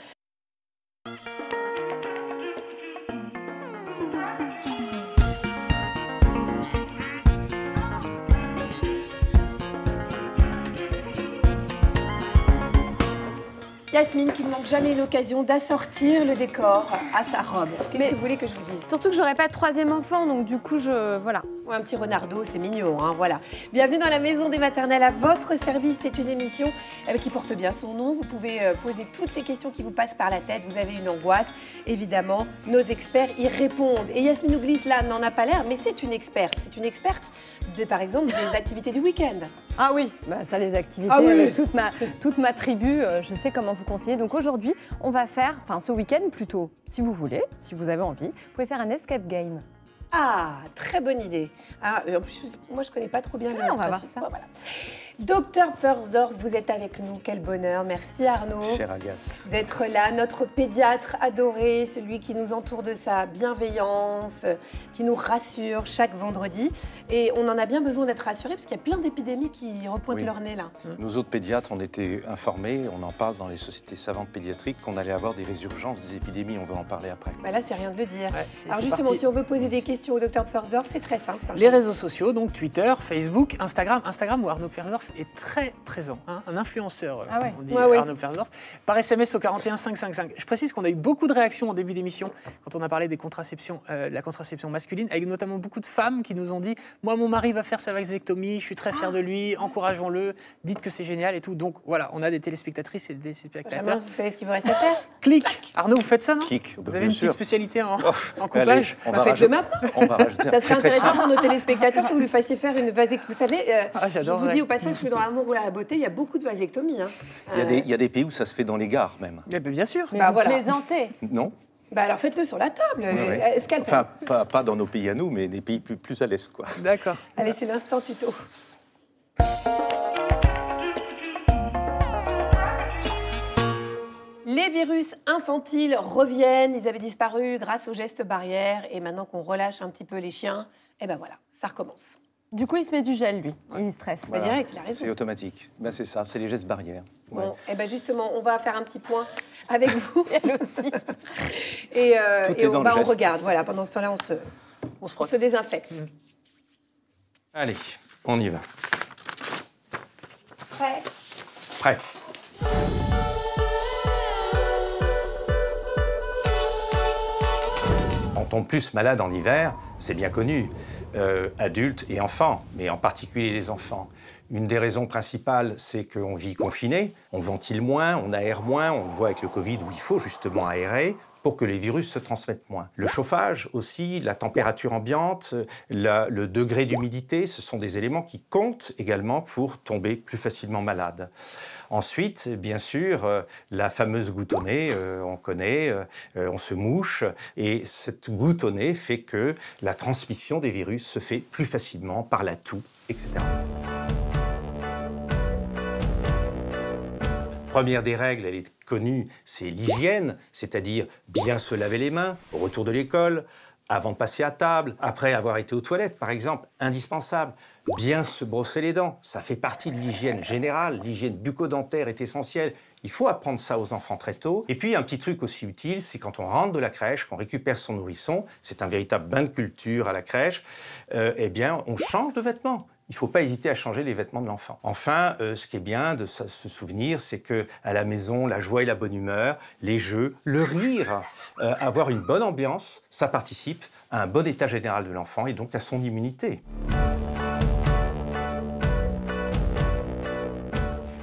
Yasmine qui ne manque jamais l'occasion d'assortir le décor à sa robe. Qu'est-ce que vous voulez que je vous dise? Surtout que j'aurais pas de troisième enfant, donc du coup, je... Voilà. Ouais, un petit renardeau, c'est mignon, hein, voilà. Bienvenue dans la Maison des Maternelles à votre service. C'est une émission euh, qui porte bien son nom. Vous pouvez euh, poser toutes les questions qui vous passent par la tête. Vous avez une angoisse, évidemment. Nos experts y répondent. Et Yasmine Oughlis, là, n'en a pas l'air, mais c'est une experte. C'est une experte, de, par exemple, des activités du week-end. Ah oui, bah, ça, les activités, ah oui. euh, toute, ma, toute ma tribu, euh, je sais comment vous conseiller. Donc aujourd'hui, on va faire, enfin ce week-end plutôt, si vous voulez, si vous avez envie, vous pouvez faire un escape game. Ah, très bonne idée. Ah, en plus, moi, je connais pas trop bien. Oui, on va voir ça. Voilà. Docteur Pfersdorff, vous êtes avec nous. Quel bonheur. Merci Arnaud. Chère Agathe. D'être là. Notre pédiatre adoré, celui qui nous entoure de sa bienveillance, qui nous rassure chaque vendredi. Et on en a bien besoin d'être rassurés parce qu'il y a plein d'épidémies qui repointent oui. leur nez là. Nous autres pédiatres, on était informés, on en parle dans les sociétés savantes pédiatriques, qu'on allait avoir des résurgences, des épidémies. On va en parler après. Bah là, c'est rien de le dire. Ouais, alors justement, parti. Si on veut poser des questions au docteur Pfersdorff, c'est très simple. Les réseaux sociaux, donc Twitter, Facebook, Instagram, Instagram où Arnaud Pfersdorff est très présent, hein, un influenceur, ah ouais. on dit ouais, ouais. Arnaud Pfersdorff, par S M S au quarante et un cinq cent cinquante-cinq. Je précise qu'on a eu beaucoup de réactions au début d'émission quand on a parlé des contraceptions, euh, de la contraception masculine, avec notamment beaucoup de femmes qui nous ont dit « Moi, mon mari va faire sa vasectomie, je suis très fière de lui, encourageons-le, dites que c'est génial et tout. » Donc voilà, on a des téléspectatrices et des spectateurs. Vous savez ce qu'il vous reste à faire? Clic. Arnaud, vous faites ça, non? Clic. Vous avez une petite spécialité en, oh, en couplage. Allez, on bah, faites-le maintenant. On va rajouter. Ça serait intéressant pour nos téléspectateurs que vous lui fassiez faire une vasectomie. Vous savez, euh, ah, je vous dis au passage, je suis dans l'amour ou la beauté, il y a beaucoup de vasectomies. Hein. Il, y a des, il y a des pays où ça se fait dans les gares, même. Mais bien sûr. Mais bah, vous voilà. plaisantez. Non. Bah alors faites-le sur la table. Oui, oui. Enfin, pas, pas dans nos pays à nous, mais des pays plus, plus à l'est, quoi. D'accord. Allez, c'est l'instant tuto. Les virus infantiles reviennent. Ils avaient disparu grâce aux gestes barrières. Et maintenant qu'on relâche un petit peu les chiens, eh ben voilà, ça recommence. Du coup, il se met du gel, lui. Ouais. Il stresse. Voilà. Bah, direct, il a raison. C'est automatique. Ben, c'est ça, c'est les gestes barrières. Ouais. Bon, et ben justement, on va faire un petit point avec vous. et euh, et on, bah, on regarde. Voilà, pendant ce temps-là, on se, on se, on se désinfecte. Mmh. Allez, on y va. Prêt? Prêt. On tombe plus malade en hiver, c'est bien connu. Euh, adultes et enfants, mais en particulier les enfants. Une des raisons principales, c'est qu'on vit confiné, on ventile moins, on aère moins, on le voit avec le Covid où il faut justement aérer pour que les virus se transmettent moins. Le chauffage aussi, la température ambiante, la, le degré d'humidité, ce sont des éléments qui comptent également pour tomber plus facilement malade. Ensuite, bien sûr, euh, la fameuse goutte au nez, euh, on connaît, euh, on se mouche, et cette goutte au nez fait que la transmission des virus se fait plus facilement par la toux, et cetera. Première des règles, elle est connue, c'est l'hygiène, c'est-à-dire bien se laver les mains au retour de l'école, avant de passer à table, après avoir été aux toilettes, par exemple, indispensable. Bien se brosser les dents, ça fait partie de l'hygiène générale, l'hygiène bucco-dentaire est essentielle. Il faut apprendre ça aux enfants très tôt. Et puis, un petit truc aussi utile, c'est quand on rentre de la crèche, qu'on récupère son nourrisson, c'est un véritable bain de culture à la crèche, euh, eh bien, on change de vêtements. Il ne faut pas hésiter à changer les vêtements de l'enfant. Enfin, euh, ce qui est bien de se souvenir, c'est qu'à la maison, la joie et la bonne humeur, les jeux, le rire, euh, avoir une bonne ambiance, ça participe à un bon état général de l'enfant et donc à son immunité.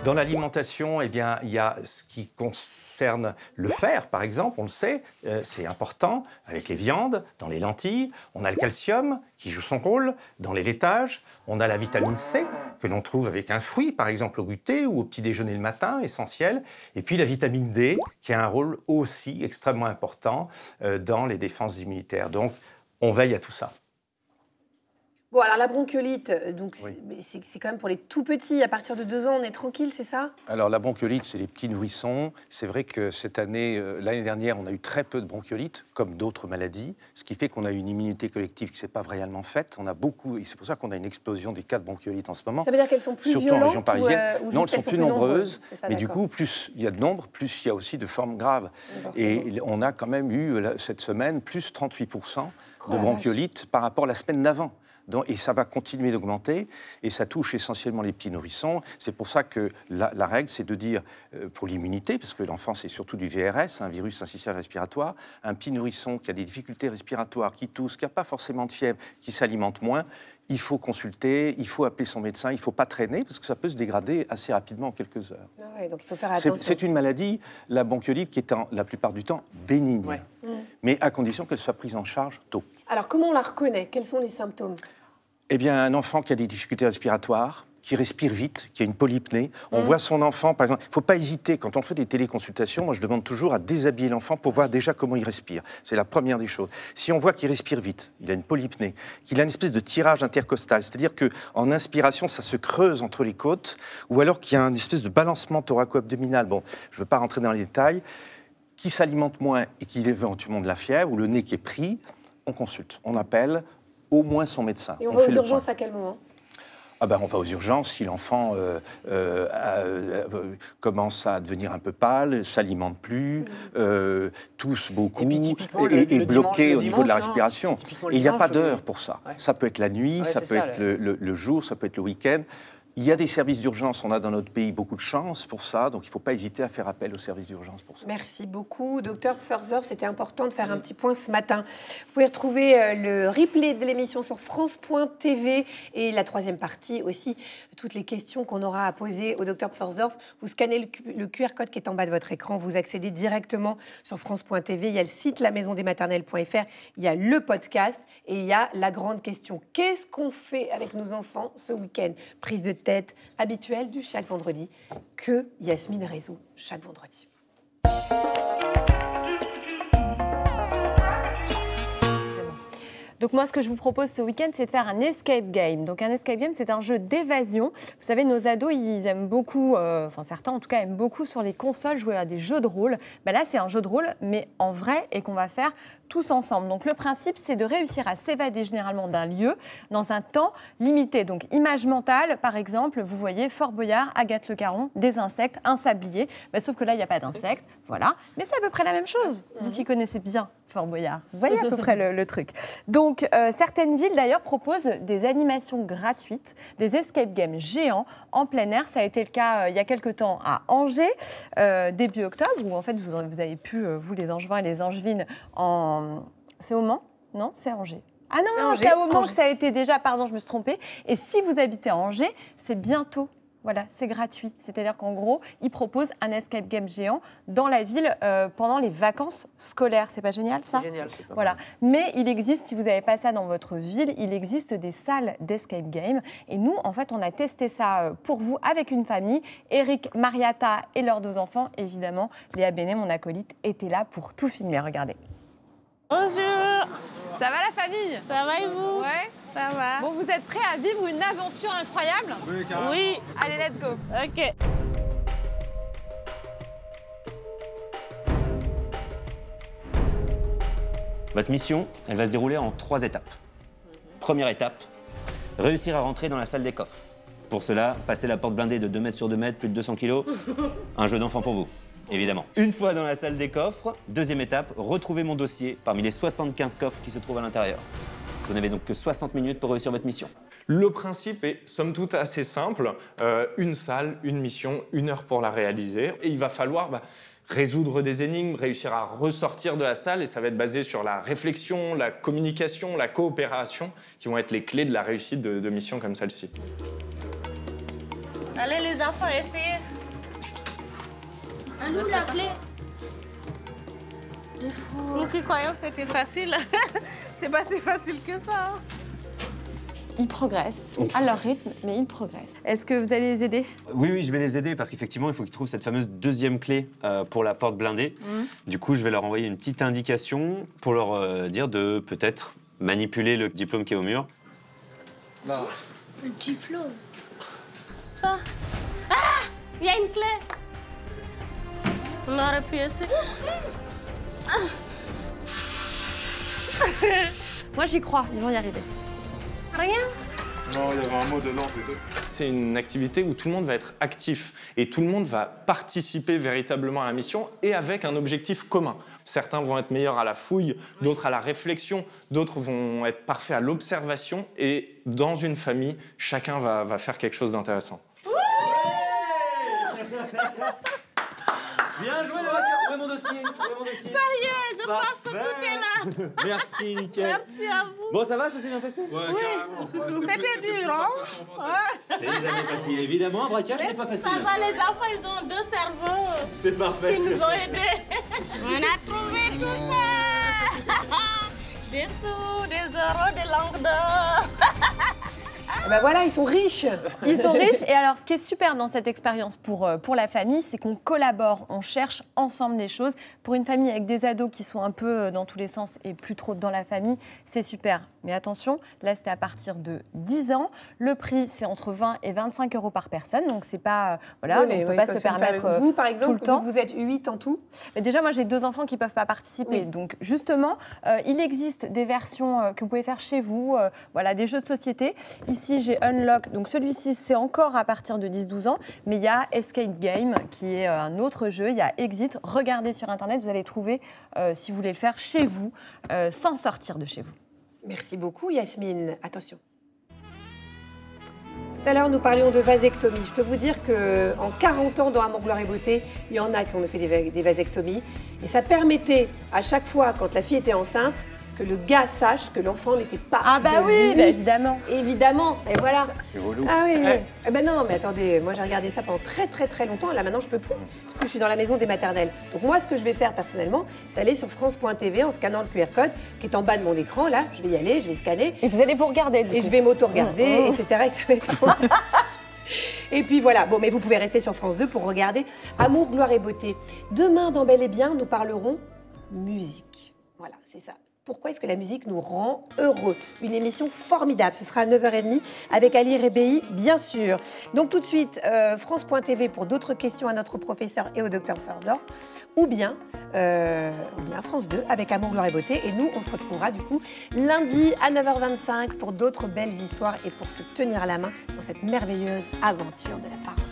Dans l'alimentation, eh bien, il y a ce qui concerne le fer, par exemple, on le sait, euh, c'est important, avec les viandes, dans les lentilles. On a le calcium qui joue son rôle dans les laitages. On a la vitamine C que l'on trouve avec un fruit, par exemple au goûter ou au petit déjeuner le matin, essentiel. Et puis la vitamine D qui a un rôle aussi extrêmement important euh, dans les défenses immunitaires. Donc, on veille à tout ça. Bon, alors la bronchiolite, donc oui. C'est quand même pour les tout petits, à partir de deux ans, on est tranquille, c'est ça? Alors la bronchiolite, c'est les petits nourrissons. C'est vrai que cette année, l'année dernière, on a eu très peu de bronchiolite, comme d'autres maladies, ce qui fait qu'on a une immunité collective qui ne s'est pas réellement faite. On a beaucoup, et c'est pour ça qu'on a une explosion des cas de bronchiolite en ce moment. Ça veut dire qu'elles sont plus surtout violentes en région parisienne. Ou euh, ou non, elles sont, sont plus nombreuses, nombreuses ça, mais du coup, plus il y a de nombre, plus il y a aussi de formes graves. Et on a quand même eu, cette semaine, plus trente-huit pour cent de bronchiolite par rapport à la semaine d'avant. Et ça va continuer d'augmenter, et ça touche essentiellement les petits nourrissons. C'est pour ça que la, la règle, c'est de dire, euh, pour l'immunité, parce que l'enfant, c'est surtout du V R S, un virus syncytial respiratoire, un petit nourrisson qui a des difficultés respiratoires, qui tousse, qui n'a pas forcément de fièvre, qui s'alimente moins, il faut consulter, il faut appeler son médecin, il ne faut pas traîner, parce que ça peut se dégrader assez rapidement en quelques heures. Ah ouais, donc il faut faire attention. C'est une maladie, la bronchiolite, qui est en, la plupart du temps bénigne, ouais. Mmh. Mais à condition qu'elle soit prise en charge tôt. Alors, comment on la reconnaît? Quels sont les symptômes? Eh bien, un enfant qui a des difficultés respiratoires, qui respire vite, qui a une polypnée. On mmh. voit son enfant, par exemple, il ne faut pas hésiter. Quand on fait des téléconsultations, moi, je demande toujours à déshabiller l'enfant pour voir déjà comment il respire. C'est la première des choses. Si on voit qu'il respire vite, il a une polypnée, qu'il a une espèce de tirage intercostal, c'est-à-dire qu'en inspiration, ça se creuse entre les côtes, ou alors qu'il y a une espèce de balancement thoraco-abdominal. Bon, je ne veux pas rentrer dans les détails. Qui s'alimente moins et qui éventuellement de la fièvre, ou le nez qui est pris, on consulte, on appelle au moins son médecin. Et on, on va aux urgences à quel moment? Ah ben, on va aux urgences si l'enfant euh, euh, euh, commence à devenir un peu pâle, s'alimente plus, euh, tousse beaucoup, et, puis, et, et le, le bloqué dimanche, au niveau dimanche, de la respiration. Il n'y a pas d'heure pour ça. Ouais. Ça peut être la nuit, ouais, ça peut ça, être le, le, le jour, ça peut être le week-end. Il y a des services d'urgence, on a dans notre pays beaucoup de chance pour ça, donc il ne faut pas hésiter à faire appel aux services d'urgence pour ça. Merci beaucoup, docteur Pfersdorff, c'était important de faire un petit point ce matin. Vous pouvez retrouver le replay de l'émission sur France point T V et la troisième partie aussi, toutes les questions qu'on aura à poser au docteur Pfersdorff. Vous scannez le Q R code qui est en bas de votre écran, vous accédez directement sur France point T V, il y a le site la maison des maternelles point F R, il y a le podcast et il y a la grande question. Qu'est-ce qu'on fait avec nos enfants ce week-end? Prise de tête habituelle du chaque vendredi que Yasmine résout chaque vendredi. Donc moi, ce que je vous propose ce week-end, c'est de faire un escape game. Donc un escape game, c'est un jeu d'évasion. Vous savez, nos ados, ils aiment beaucoup, euh, enfin certains en tout cas aiment beaucoup sur les consoles jouer à des jeux de rôle. Ben là, c'est un jeu de rôle, mais en vrai, et qu'on va faire tous ensemble. Donc le principe, c'est de réussir à s'évader généralement d'un lieu dans un temps limité. Donc image mentale, par exemple, vous voyez Fort Boyard, Agathe Lecaron, des insectes, un sablier. Ben, sauf que là, il n'y a pas d'insectes, voilà. Mais c'est à peu près la même chose, vous qui connaissez bien Fort Boyard. Vous voyez à peu près le, le truc. Donc, euh, certaines villes, d'ailleurs, proposent des animations gratuites, des escape games géants en plein air. Ça a été le cas euh, il y a quelques temps à Angers, euh, début octobre, où en fait, vous, vous avez pu, euh, vous les Angevins et les Angevines, en... C'est au Mans? Non, c'est Angers. Ah non, c'est au Mans que ça a été déjà, pardon, je me suis trompée. Et si vous habitez à Angers, c'est bientôt. Voilà, c'est gratuit. C'est-à-dire qu'en gros, ils proposent un escape game géant dans la ville euh, pendant les vacances scolaires. C'est pas génial, ça? C'est génial, c'est pas voilà. Mal. Mais il existe, si vous n'avez pas ça dans votre ville, il existe des salles d'escape game. Et nous, en fait, on a testé ça pour vous avec une famille. Eric, Mariata et leurs deux enfants. Évidemment, Léa Béné, mon acolyte, était là pour tout filmer. Regardez. Bonjour. Ça va la famille? Ça va et vous? Ouais. Ça va. Bon, vous êtes prêts à vivre une aventure incroyable? Oui, carrément. Oui. Allez, let's go. OK. Votre mission, elle va se dérouler en trois étapes. Première étape, réussir à rentrer dans la salle des coffres. Pour cela, passer la porte blindée de deux mètres sur deux mètres, plus de deux cents kilos. Un jeu d'enfant pour vous. Évidemment. Une fois dans la salle des coffres, deuxième étape, retrouver mon dossier parmi les soixante-quinze coffres qui se trouvent à l'intérieur. Vous n'avez donc que soixante minutes pour réussir votre mission. Le principe est, somme toute, assez simple. Euh, une salle, une mission, une heure pour la réaliser. Et il va falloir bah, résoudre des énigmes, réussir à ressortir de la salle. Et ça va être basé sur la réflexion, la communication, la coopération, qui vont être les clés de la réussite de, de missions comme celle-ci. Allez, les enfants, essayez. Un jour, la clé. Des fois... Nous qui croyons que c'était facile, c'est pas si facile que ça. Hein. Ils progressent à leur rythme, mais ils progressent. Est-ce que vous allez les aider? Oui, oui, je vais les aider parce qu'effectivement, il faut qu'ils trouvent cette fameuse deuxième clé euh, pour la porte blindée. Mmh. Du coup, je vais leur envoyer une petite indication pour leur euh, dire de peut-être manipuler le diplôme qui est au mur. Là. Le diplôme. Ça. Ah! Il y a une clé. On aurait pu essayer. Moi, j'y crois. Ils vont y arriver. Rien. Non, il y avait un mot dedans, c'est tout. C'est une activité où tout le monde va être actif et tout le monde va participer véritablement à la mission et avec un objectif commun. Certains vont être meilleurs à la fouille, d'autres à la réflexion, d'autres vont être parfaits à l'observation et dans une famille, chacun va, va faire quelque chose d'intéressant. Ouais. Bien joué, les vainqueurs. Vraiment de signe, vraiment de signe. Ça y est, je bah, pense que bah. tout est là. Merci, nickel. Merci à vous. Bon, ça va, ça s'est bien passé? Ouais, oui, ouais, c'était dur, hein? C'est jamais facile. Évidemment, un braquage n'est pas facile. Ça va, les enfants, ils ont deux cerveaux. C'est parfait. Ils nous ont aidés. On a trouvé tout ça. Des sous, des euros, des langues d'or. Ben voilà, ils sont riches. Ils sont riches. Et alors, ce qui est super dans cette expérience pour, pour la famille, c'est qu'on collabore, on cherche ensemble des choses. Pour une famille avec des ados qui sont un peu dans tous les sens et plus trop dans la famille, c'est super. Mais attention, là, c'était à partir de dix ans. Le prix, c'est entre vingt et vingt-cinq euros par personne. Donc, c'est pas... Voilà, oui, on ne peut oui, pas se permettre vous, par exemple, tout le temps. Vous êtes huit en tout. Mais déjà, moi, j'ai deux enfants qui ne peuvent pas participer. Oui. Donc, justement, euh, il existe des versions euh, que vous pouvez faire chez vous, euh, voilà, des jeux de société. Ici, j'ai Unlock, donc celui-ci c'est encore à partir de dix douze ans, mais il y a Escape Game qui est un autre jeu, il y a Exit, regardez sur internet, vous allez trouver, euh, si vous voulez le faire chez vous, euh, sans sortir de chez vous. Merci beaucoup Yasmine, attention. Tout à l'heure nous parlions de vasectomie, je peux vous dire qu'en quarante ans dans Amour, Gloire et Beauté, il y en a qui ont fait des, des vasectomies, et ça permettait à chaque fois quand la fille était enceinte, que le gars sache que l'enfant n'était pas ah bah de oui, lui. Bah évidemment. Évidemment, et voilà. C'est relou. Ah oui, ouais. Eh ben non, mais attendez, moi j'ai regardé ça pendant très très très longtemps, là maintenant je peux plus, parce que je suis dans la maison des maternelles. Donc moi ce que je vais faire personnellement, c'est aller sur France point T V en scannant le Q R code qui est en bas de mon écran, là, je vais y aller, je vais scanner. Et vous allez vous regarder. Du et coup. Je vais m'auto-regarder, mmh, mmh. et cetera. Et ça va être bon. Et puis voilà, bon, mais vous pouvez rester sur France deux pour regarder Amour, Gloire et Beauté. Demain dans Bel et Bien, nous parlerons musique. Voilà, c'est ça. Pourquoi est-ce que la musique nous rend heureux? Une émission formidable. Ce sera à neuf heures trente avec Ali Rébéi, bien sûr. Donc tout de suite, euh, France point T V pour d'autres questions à notre professeur et au docteur Pfersdorff. Ou bien, euh, ou bien France deux avec Amour, Gloire et Beauté. Et nous, on se retrouvera du coup lundi à neuf heures vingt-cinq pour d'autres belles histoires et pour se tenir à la main dans cette merveilleuse aventure de la parentèle.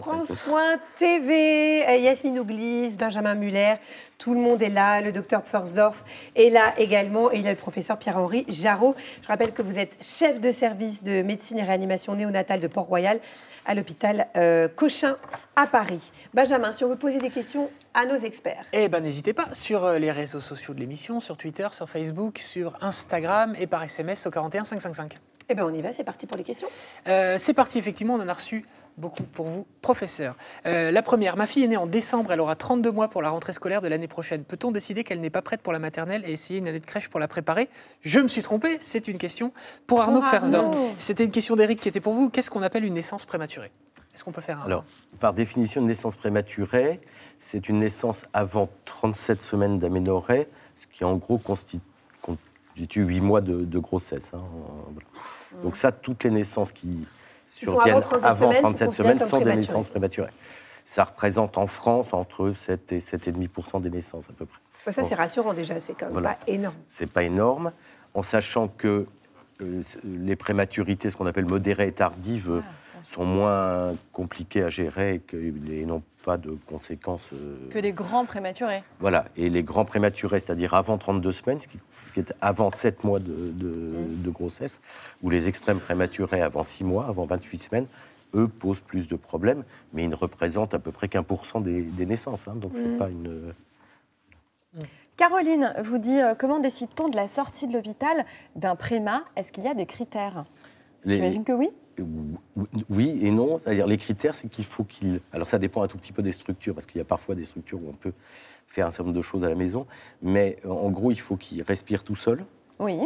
France point T V, Yasmine Oughlis, Benjamin Muller, tout le monde est là, le docteur Pfersdorff est là également, et il y a le professeur Pierre-Henri Jarreau. Je rappelle que vous êtes chef de service de médecine et réanimation néonatale de Port-Royal à l'hôpital euh, Cochin à Paris. Benjamin, si on veut poser des questions à nos experts. Eh bien, n'hésitez pas, sur les réseaux sociaux de l'émission, sur Twitter, sur Facebook, sur Instagram et par S M S au quarante et un cinq cent cinquante-cinq. Eh bien, on y va, c'est parti pour les questions. Euh, c'est parti, effectivement, on en a reçu beaucoup pour vous, professeur. Euh, la première, ma fille est née en décembre, elle aura trente-deux mois pour la rentrée scolaire de l'année prochaine. Peut-on décider qu'elle n'est pas prête pour la maternelle et essayer une année de crèche pour la préparer? Je me suis trompée, c'est une question pour Arnaud Pfersdorff. C'était une question d'Éric qui était pour vous. Qu'est-ce qu'on appelle une naissance prématurée? Est-ce qu'on peut faire un... Alors, par définition, une naissance prématurée, c'est une naissance avant trente-sept semaines d'aménorrhée, ce qui en gros constitue huit mois de, de grossesse. Hein. Voilà. Donc ça, toutes les naissances qui... surviennent avant trente-sept semaines sont des naissances prématurées. Ça représente en France entre sept et sept virgule cinq pour cent des naissances à peu près. Ouais, ça c'est rassurant déjà, c'est quand même voilà. pas énorme. C'est pas énorme, en sachant que euh, les prématurités, ce qu'on appelle modérées et tardives, ah, sont moins compliquées à gérer et qu'elles n'ont pas de conséquences... Que les grands prématurés. Voilà, et les grands prématurés, c'est-à-dire avant trente-deux semaines, ce qui, ce qui est avant sept mois de, de, mmh. de grossesse, ou les extrêmes prématurés avant six mois, avant vingt-huit semaines, eux posent plus de problèmes, mais ils ne représentent à peu près qu'un pour cent des, des naissances, hein, donc mmh. c'est pas une... Mmh. Caroline vous dit, euh, comment décide-t-on de la sortie de l'hôpital d'un préma? Est-ce qu'il y a des critères? Les... J'imagine que oui. Oui et non. C'est-à-dire, les critères, c'est qu'il faut qu'il... Alors, ça dépend un tout petit peu des structures, parce qu'il y a parfois des structures où on peut faire un certain nombre de choses à la maison, mais en gros, il faut qu'il respire tout seul. Oui.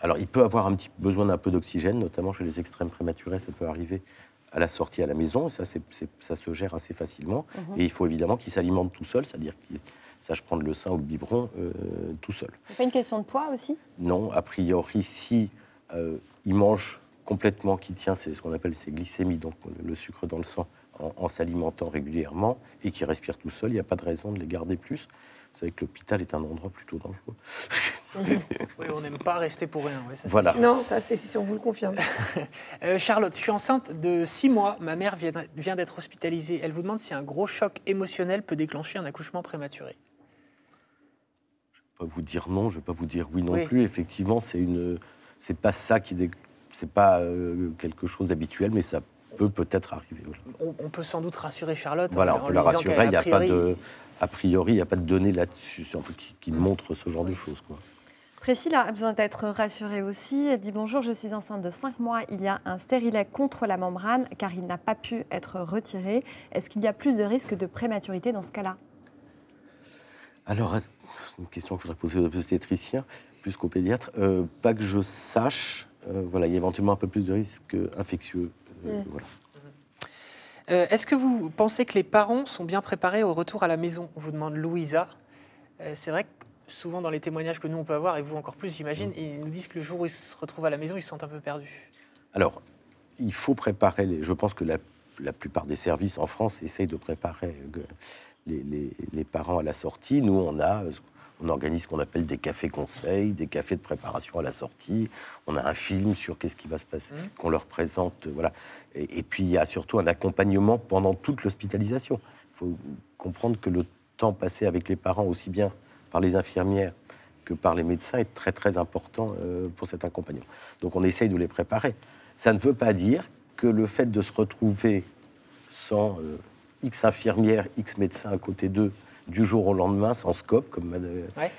Alors, il peut avoir un petit besoin d'un peu d'oxygène, notamment chez les extrêmes prématurés, ça peut arriver à la sortie à la maison, ça, c'est, c'est, ça se gère assez facilement. Mm-hmm. Et il faut évidemment qu'il s'alimente tout seul, c'est-à-dire qu'il... sache prendre le sein ou le biberon euh, tout seul. C'est pas une question de poids aussi? Non, a priori, si euh, il mange complètement, qu'il tient, c'est ce qu'on appelle ses glycémies, donc le sucre dans le sang, en, en s'alimentant régulièrement et qu'il respire tout seul, il n'y a pas de raison de les garder plus. Vous savez que l'hôpital est un endroit plutôt dangereux. Oui, on n'aime pas rester pour rien. Ouais, ça, voilà. Non, ça, c'est si on vous le confirme. euh, Charlotte, je suis enceinte de six mois. Ma mère vient, vient d'être hospitalisée. Elle vous demande si un gros choc émotionnel peut déclencher un accouchement prématuré. Je ne vais pas vous dire non, je ne vais pas vous dire oui non oui. plus. Effectivement, c'est une, c'est pas ça qui dé... c'est pas euh, quelque chose d'habituel, mais ça peut peut-être arriver. Voilà. On, on peut sans doute rassurer Charlotte. Voilà, en on peut la rassurer. Il n'y a priori... pas de... A priori, il n'y a pas de données là-dessus qui, qui montrent ce genre de choses, quoi. Priscilla a besoin d'être rassurée aussi. Elle dit « Bonjour, je suis enceinte de cinq mois. Il y a un stérilet contre la membrane car il n'a pas pu être retiré. Est-ce qu'il y a plus de risque de prématurité dans ce cas-là ?» Alors, une question qu'il faudrait poser aux obstétriciens, plus qu'aux pédiatres. Euh, pas que je sache. Euh, voilà, il y a éventuellement un peu plus de risques infectieux. Euh, mmh. Voilà. Euh, Est-ce que vous pensez que les parents sont bien préparés au retour à la maison? On vous demande Louisa. Euh, c'est vrai que souvent dans les témoignages que nous on peut avoir, et vous encore plus j'imagine, ils nous disent que le jour où ils se retrouvent à la maison, ils se sentent un peu perdus. Alors, il faut préparer, les... je pense que la, la plupart des services en France essayent de préparer les, les, les parents à la sortie. Nous on a... On organise ce qu'on appelle des cafés-conseils, des cafés de préparation à la sortie. On a un film sur qu'est-ce qui va se passer, mmh. qu'on leur présente. Voilà. Et, et puis, il y a surtout un accompagnement pendant toute l'hospitalisation. Il faut comprendre que le temps passé avec les parents, aussi bien par les infirmières que par les médecins, est très, très important euh, pour cet accompagnement. Donc, on essaye de les préparer. Ça ne veut pas dire que le fait de se retrouver sans euh, X infirmières, X médecins à côté d'eux, du jour au lendemain, sans scope, comme... Ouais.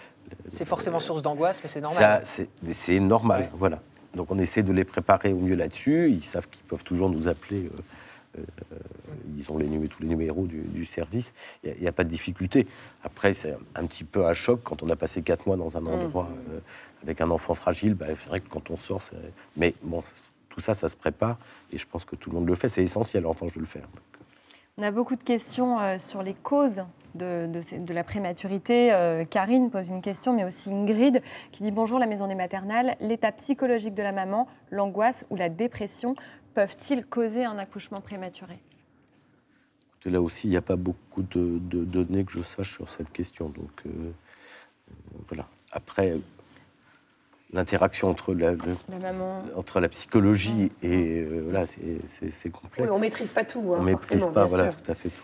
C'est forcément source d'angoisse, mais c'est normal. C'est normal, ouais. Voilà. Donc on essaie de les préparer au mieux là-dessus. Ils savent qu'ils peuvent toujours nous appeler. Euh, euh, mm. Ils ont les, tous les numéros du, du service. Il n'y a, a pas de difficulté. Après, c'est un petit peu un choc. Quand on a passé quatre mois dans un endroit mm. euh, avec un enfant fragile, bah, c'est vrai que quand on sort... Mais bon, tout ça, ça se prépare. Et je pense que tout le monde le fait. C'est essentiel, enfin, je le fais. Donc... On a beaucoup de questions euh, sur les causes De, de, de la prématurité. Euh, Karine pose une question, mais aussi Ingrid, qui dit « Bonjour, la Maison des Maternelles. L'état psychologique de la maman, l'angoisse ou la dépression peuvent-ils causer un accouchement prématuré ?» Là aussi, il n'y a pas beaucoup de, de données que je sache sur cette question. Donc, euh, euh, voilà. Après, l'interaction entre la, le, la maman. entre la psychologie mmh. et... Euh, voilà, c'est complexe. Oui, on ne maîtrise pas tout, hein, on ne maîtrise pas, voilà, sûr. tout à fait tout.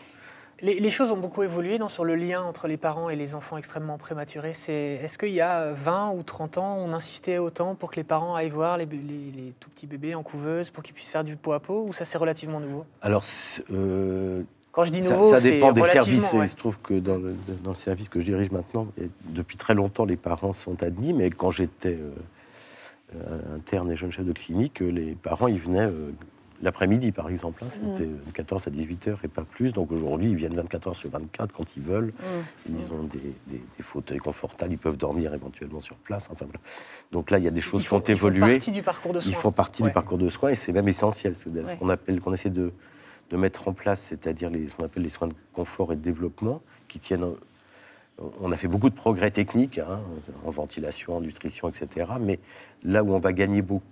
Les, les choses ont beaucoup évolué dans, sur le lien entre les parents et les enfants extrêmement prématurés. Est-ce est qu'il y a vingt ou trente ans, on insistait autant pour que les parents aillent voir les, les, les tout petits bébés en couveuse pour qu'ils puissent faire du pot à pot, ou ça c'est relativement nouveau? Alors, euh, quand je dis nouveau, ça, ça dépend des services. Ouais. Il se trouve que dans le, dans le service que je dirige maintenant, et depuis très longtemps, les parents sont admis, mais quand j'étais euh, interne et jeune chef de clinique, les parents, ils venaient... Euh, L'après-midi, par exemple, hein, c'était mmh. quatorze à dix-huit heures et pas plus. Donc aujourd'hui, ils viennent vingt-quatre heures sur vingt-quatre quand ils veulent. Mmh. Ils ont des, des, des fauteuils confortables, ils peuvent dormir éventuellement sur place. Enfin, voilà. Donc là, il y a des choses qui ont évolué. Ils font partie du parcours de soins. Ils font partie ouais. du parcours de soins et c'est même essentiel. Ce qu'on appelle, qu'on essaie de, de mettre en place, c'est-à-dire ce qu'on appelle les soins de confort et de développement, qui tiennent... On a fait beaucoup de progrès techniques, hein, en ventilation, en nutrition, et cetera. Mais là où on va gagner beaucoup,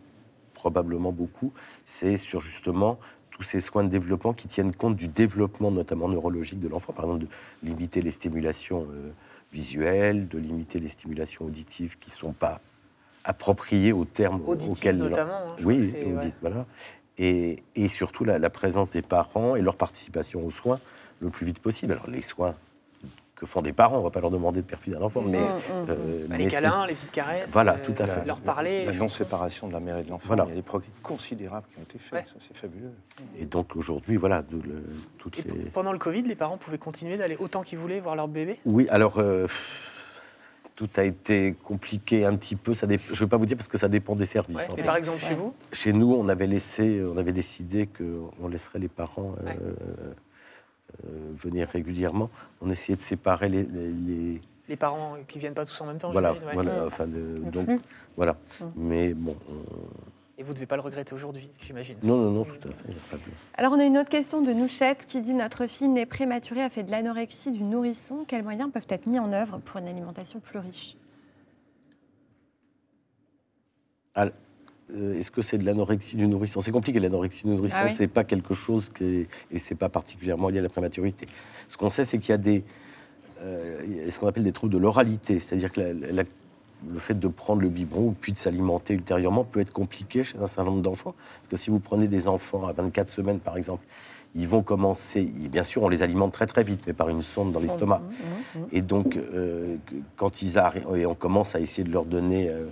probablement beaucoup, c'est sur justement tous ces soins de développement qui tiennent compte du développement notamment neurologique de l'enfant, par exemple de limiter les stimulations euh, visuelles, de limiter les stimulations auditives qui ne sont pas appropriées au terme auquel... Auditif notamment, hein, je oui, crois que c'est, audit, ouais. voilà. et, et surtout la, la présence des parents et leur participation aux soins le plus vite possible. Alors les soins que font des parents, on ne va pas leur demander de perfuser un enfant, mais... Mmh, mmh. Euh, bah, mais les câlins, les petites caresses, voilà, euh, tout à fait. Leur parler... La non-séparation de la mère et de l'enfant, voilà. Il y a des progrès considérables qui ont été faits, ouais. Ça c'est fabuleux. Et donc aujourd'hui, voilà... De, le, toutes et les... Pendant le Covid, les parents pouvaient continuer d'aller autant qu'ils voulaient voir leur bébé? Oui, alors... Euh, tout a été compliqué un petit peu, ça dé... je ne vais pas vous dire parce que ça dépend des services. Ouais. En fait. Et par exemple, chez vous? Chez nous, on avait, laissé, on avait décidé qu'on laisserait les parents... Ouais. Euh, Euh, venir régulièrement, on essayait de séparer les... Les, les... les parents qui ne viennent pas tous en même temps, voilà, ouais. Voilà, mmh. Enfin, de, donc, mmh. Voilà. Mmh. Mais bon... On... Et vous ne devez pas le regretter aujourd'hui, j'imagine. Non, non, non, mmh. Tout à fait. Pas de... Alors, on a une autre question de Nouchette qui dit « Notre fille née prématurée a fait de l'anorexie du nourrisson. Quels moyens peuvent être mis en œuvre pour une alimentation plus riche ?» Al... Euh, Est-ce que c'est de l'anorexie du nourrisson? C'est compliqué, l'anorexie du nourrisson, ah oui. C'est pas quelque chose qui est, et c'est pas particulièrement lié à la prématurité. Ce qu'on sait, c'est qu'il y a des, euh, ce qu'on appelle des troubles de l'oralité, c'est-à-dire que la, la, le fait de prendre le biberon puis de s'alimenter ultérieurement peut être compliqué chez un certain nombre d'enfants, parce que si vous prenez des enfants à vingt-quatre semaines, par exemple, ils vont commencer, et bien sûr, on les alimente très très vite, mais par une sonde dans l'estomac. Mmh, mmh, mmh. Et donc, euh, quand ils arrivent, et on commence à essayer de leur donner... Euh,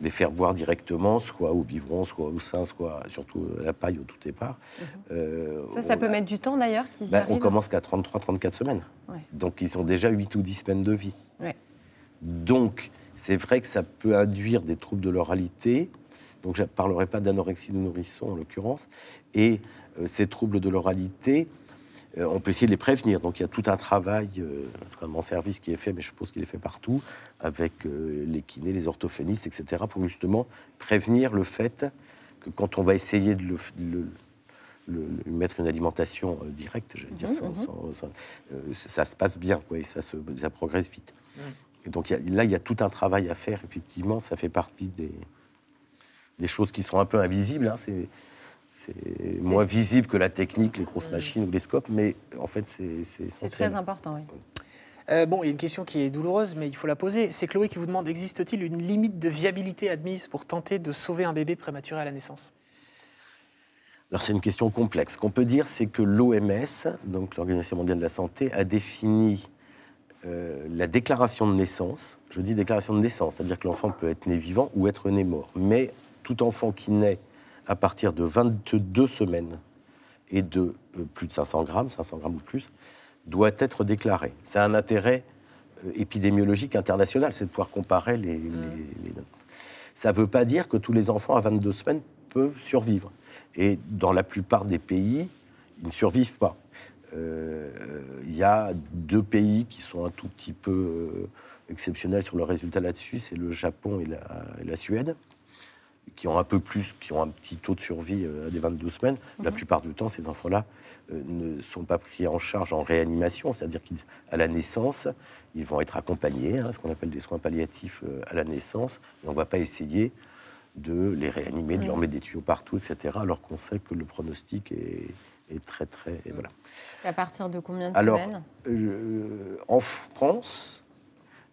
les faire boire directement, soit au biberon, soit au sein, soit surtout à la paille au tout départ. Mmh. Euh, ça, ça peut a... mettre du temps d'ailleurs qu'ils ben, y arrivent. On commence qu'à trente-trois trente-quatre semaines. Ouais. Donc ils ont déjà huit ou dix semaines de vie. Ouais. Donc c'est vrai que ça peut induire des troubles de l'oralité. Donc je ne parlerai pas d'anorexie de nourrisson en l'occurrence. Et euh, ces troubles de l'oralité, euh, on peut essayer de les prévenir. Donc il y a tout un travail, euh, comme en service qui est fait, mais je suppose qu'il est fait partout, avec euh, les kinés, les orthophonistes, et cetera, pour justement prévenir le fait que quand on va essayer de, le, de, le, de lui mettre une alimentation euh, directe, j'allais dire, mmh, sans, mmh. Sans, sans, euh, ça se passe bien, quoi, et ça, se, ça progresse vite. Mmh. Et donc y a, là, il y a tout un travail à faire, effectivement, ça fait partie des, des choses qui sont un peu invisibles, hein, c'est... C'est moins visible que la technique, les grosses machines ou les scopes, mais en fait, c'est essentiel. C'est très important, oui. Euh, bon, il y a une question qui est douloureuse, mais il faut la poser. C'est Chloé qui vous demande, existe-t-il une limite de viabilité admise pour tenter de sauver un bébé prématuré à la naissance? Alors, c'est une question complexe. Ce qu'on peut dire, c'est que l'O M S, donc l'Organisation mondiale de la santé, a défini euh, la déclaration de naissance. Je dis déclaration de naissance, c'est-à-dire que l'enfant peut être né vivant ou être né mort. Mais tout enfant qui naît à partir de vingt-deux semaines et de euh, plus de cinq cents grammes, cinq cents grammes ou plus, doit être déclaré. C'est un intérêt euh, épidémiologique international, c'est de pouvoir comparer les... Mmh. les, les... Ça ne veut pas dire que tous les enfants à vingt-deux semaines peuvent survivre. Et dans la plupart des pays, ils ne survivent pas. Il euh, y a deux pays qui sont un tout petit peu euh, exceptionnels sur le résultat là-dessus, c'est le Japon et la, et la Suède, qui ont un peu plus, qui ont un petit taux de survie à des vingt-deux semaines, mmh. La plupart du temps, ces enfants-là euh, ne sont pas pris en charge en réanimation, c'est-à-dire qu'à la naissance, ils vont être accompagnés, hein, ce qu'on appelle des soins palliatifs euh, à la naissance, et on ne va pas essayer de les réanimer, de mmh. leur mettre des tuyaux partout, et cetera, alors qu'on sait que le pronostic est, est très, très... Et voilà. C'est à partir de combien de alors, semaines euh, en France,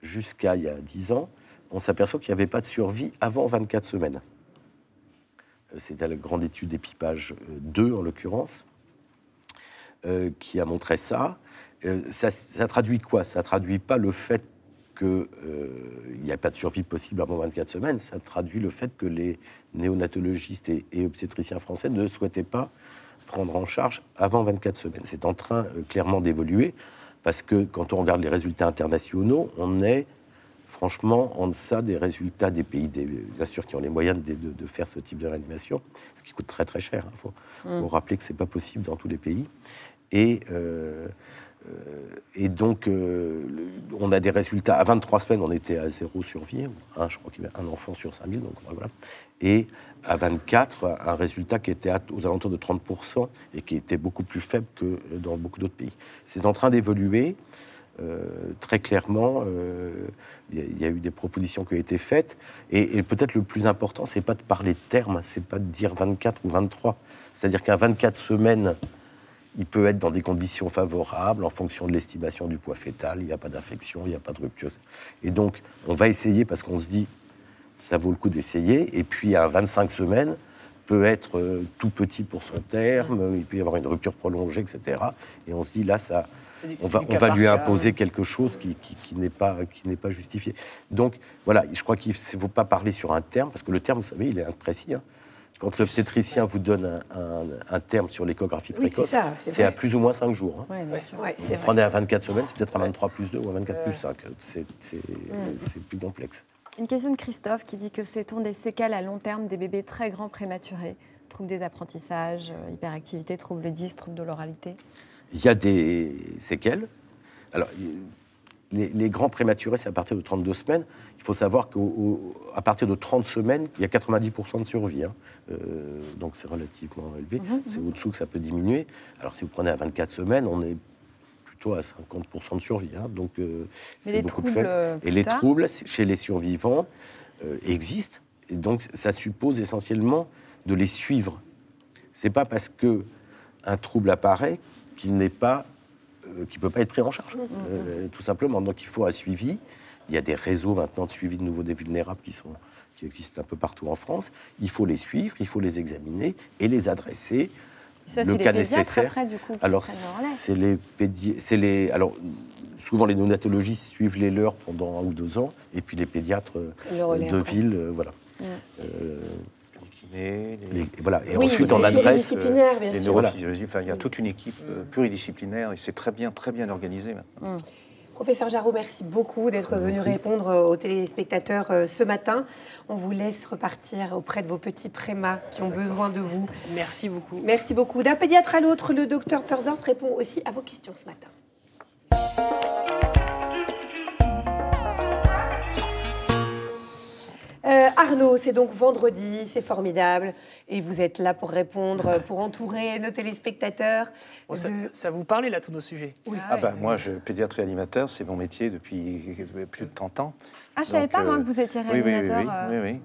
jusqu'à il y a dix ans, on s'aperçoit qu'il n'y avait pas de survie avant vingt-quatre semaines. C'était la grande étude Épipage deux, en l'occurrence, euh, qui a montré ça. Euh, ça. Ça traduit quoi? Ça traduit pas le fait qu'il n'y euh, a pas de survie possible avant vingt-quatre semaines, ça traduit le fait que les néonatologistes et, et obstétriciens français ne souhaitaient pas prendre en charge avant vingt-quatre semaines. C'est en train euh, clairement d'évoluer, parce que quand on regarde les résultats internationaux, on est... franchement, en deçà des résultats des pays, des, bien sûr, qui ont les moyens de, de, de faire ce type de réanimation, ce qui coûte très très cher. Il faut, mmh. faut rappeler que ce n'est pas possible dans tous les pays. Et, euh, euh, et donc, euh, le, on a des résultats. À vingt-trois semaines, on était à zéro survie. Hein, je crois qu'il y avait un enfant sur cinq mille. Donc, voilà. Et à vingt-quatre, un résultat qui était à, aux alentours de trente pour cent et qui était beaucoup plus faible que dans beaucoup d'autres pays. C'est en train d'évoluer. Euh, très clairement, il euh, y, y a eu des propositions qui ont été faites. Et, et peut-être le plus important, c'est pas de parler de termes, c'est pas de dire vingt-quatre ou vingt-trois. C'est-à-dire qu'à vingt-quatre semaines, il peut être dans des conditions favorables en fonction de l'estimation du poids fœtal. Il n'y a pas d'infection, il n'y a pas de rupture. Et donc, on va essayer parce qu'on se dit, ça vaut le coup d'essayer. Et puis, à vingt-cinq semaines, peut être euh, tout petit pour son terme, il peut y avoir une rupture prolongée, et cetera. Et on se dit, là, ça, du, on va, on va lui imposer quelque chose qui, qui, qui n'est pas, pas justifié. Donc, voilà, je crois qu'il ne faut pas parler sur un terme, parce que le terme, vous savez, il est imprécis. Hein. Quand l'obstétricien vous donne un, un, un terme sur l'échographie précoce, oui, c'est à plus ou moins cinq jours. Hein. Ouais, bien sûr. Ouais, vous prenez à vingt-quatre semaines, c'est peut-être à vingt-trois plus deux ou à vingt-quatre plus cinq. C'est mmh. plus complexe. Une question de Christophe qui dit que sait-on des séquelles à long terme des bébés très grands prématurés? Troubles des apprentissages, hyperactivité, troubles dys, troubles de l'oralité? Il y a des séquelles. Alors, les, les grands prématurés, c'est à partir de trente-deux semaines. Il faut savoir qu'à partir de trente semaines, il y a quatre-vingt-dix pour cent de survie. Hein. Euh, donc, c'est relativement élevé. Mmh, mmh. C'est au-dessous que ça peut diminuer. Alors, si vous prenez à vingt-quatre semaines, on est plutôt à cinquante pour cent de survie. Hein. Donc, euh, c'est beaucoup plus faible. Et les troubles chez les survivants euh, existent. Et donc, ça suppose essentiellement de les suivre. C'est pas parce qu'un trouble apparaît qu'il n'est pas... qui ne peut pas être pris en charge, mmh. euh, tout simplement. Donc, il faut un suivi. Il y a des réseaux maintenant de suivi de nouveau des vulnérables qui, sont, qui existent un peu partout en France. Il faut les suivre, il faut les examiner et les adresser. Ça, le cas les nécessaire. Après, du coup, alors, c'est les pédiatres. Les... Alors, souvent, les néonatologistes suivent les leurs pendant un ou deux ans, et puis les pédiatres le de ville, euh, voilà. Mmh. Euh... Les, les... Et, voilà. Et oui, ensuite, on adresse les, les neurophysiologies. Enfin, il y a toute une équipe euh, pluridisciplinaire et c'est très bien, très bien organisé maintenant. Mm. Professeur Jarreau, merci beaucoup d'être venu répondre aux téléspectateurs euh, ce matin. On vous laisse repartir auprès de vos petits prémas qui ont besoin de vous. Merci beaucoup. Merci beaucoup. D'un pédiatre à l'autre, le docteur Pfersdorff répond aussi à vos questions ce matin. Euh, Arnaud, c'est donc vendredi, c'est formidable, et vous êtes là pour répondre, pour entourer nos téléspectateurs. Bon, de... ça, ça vous parle là, tous nos sujets. Oui. Ah, ah ouais. bah, moi, je pédiatre et animateur, c'est mon métier depuis plus de trente ans. Ah, je ne savais pas, moi, euh, hein, que vous étiez réanimateur. Oui, oui, oui, oui, oui, oui.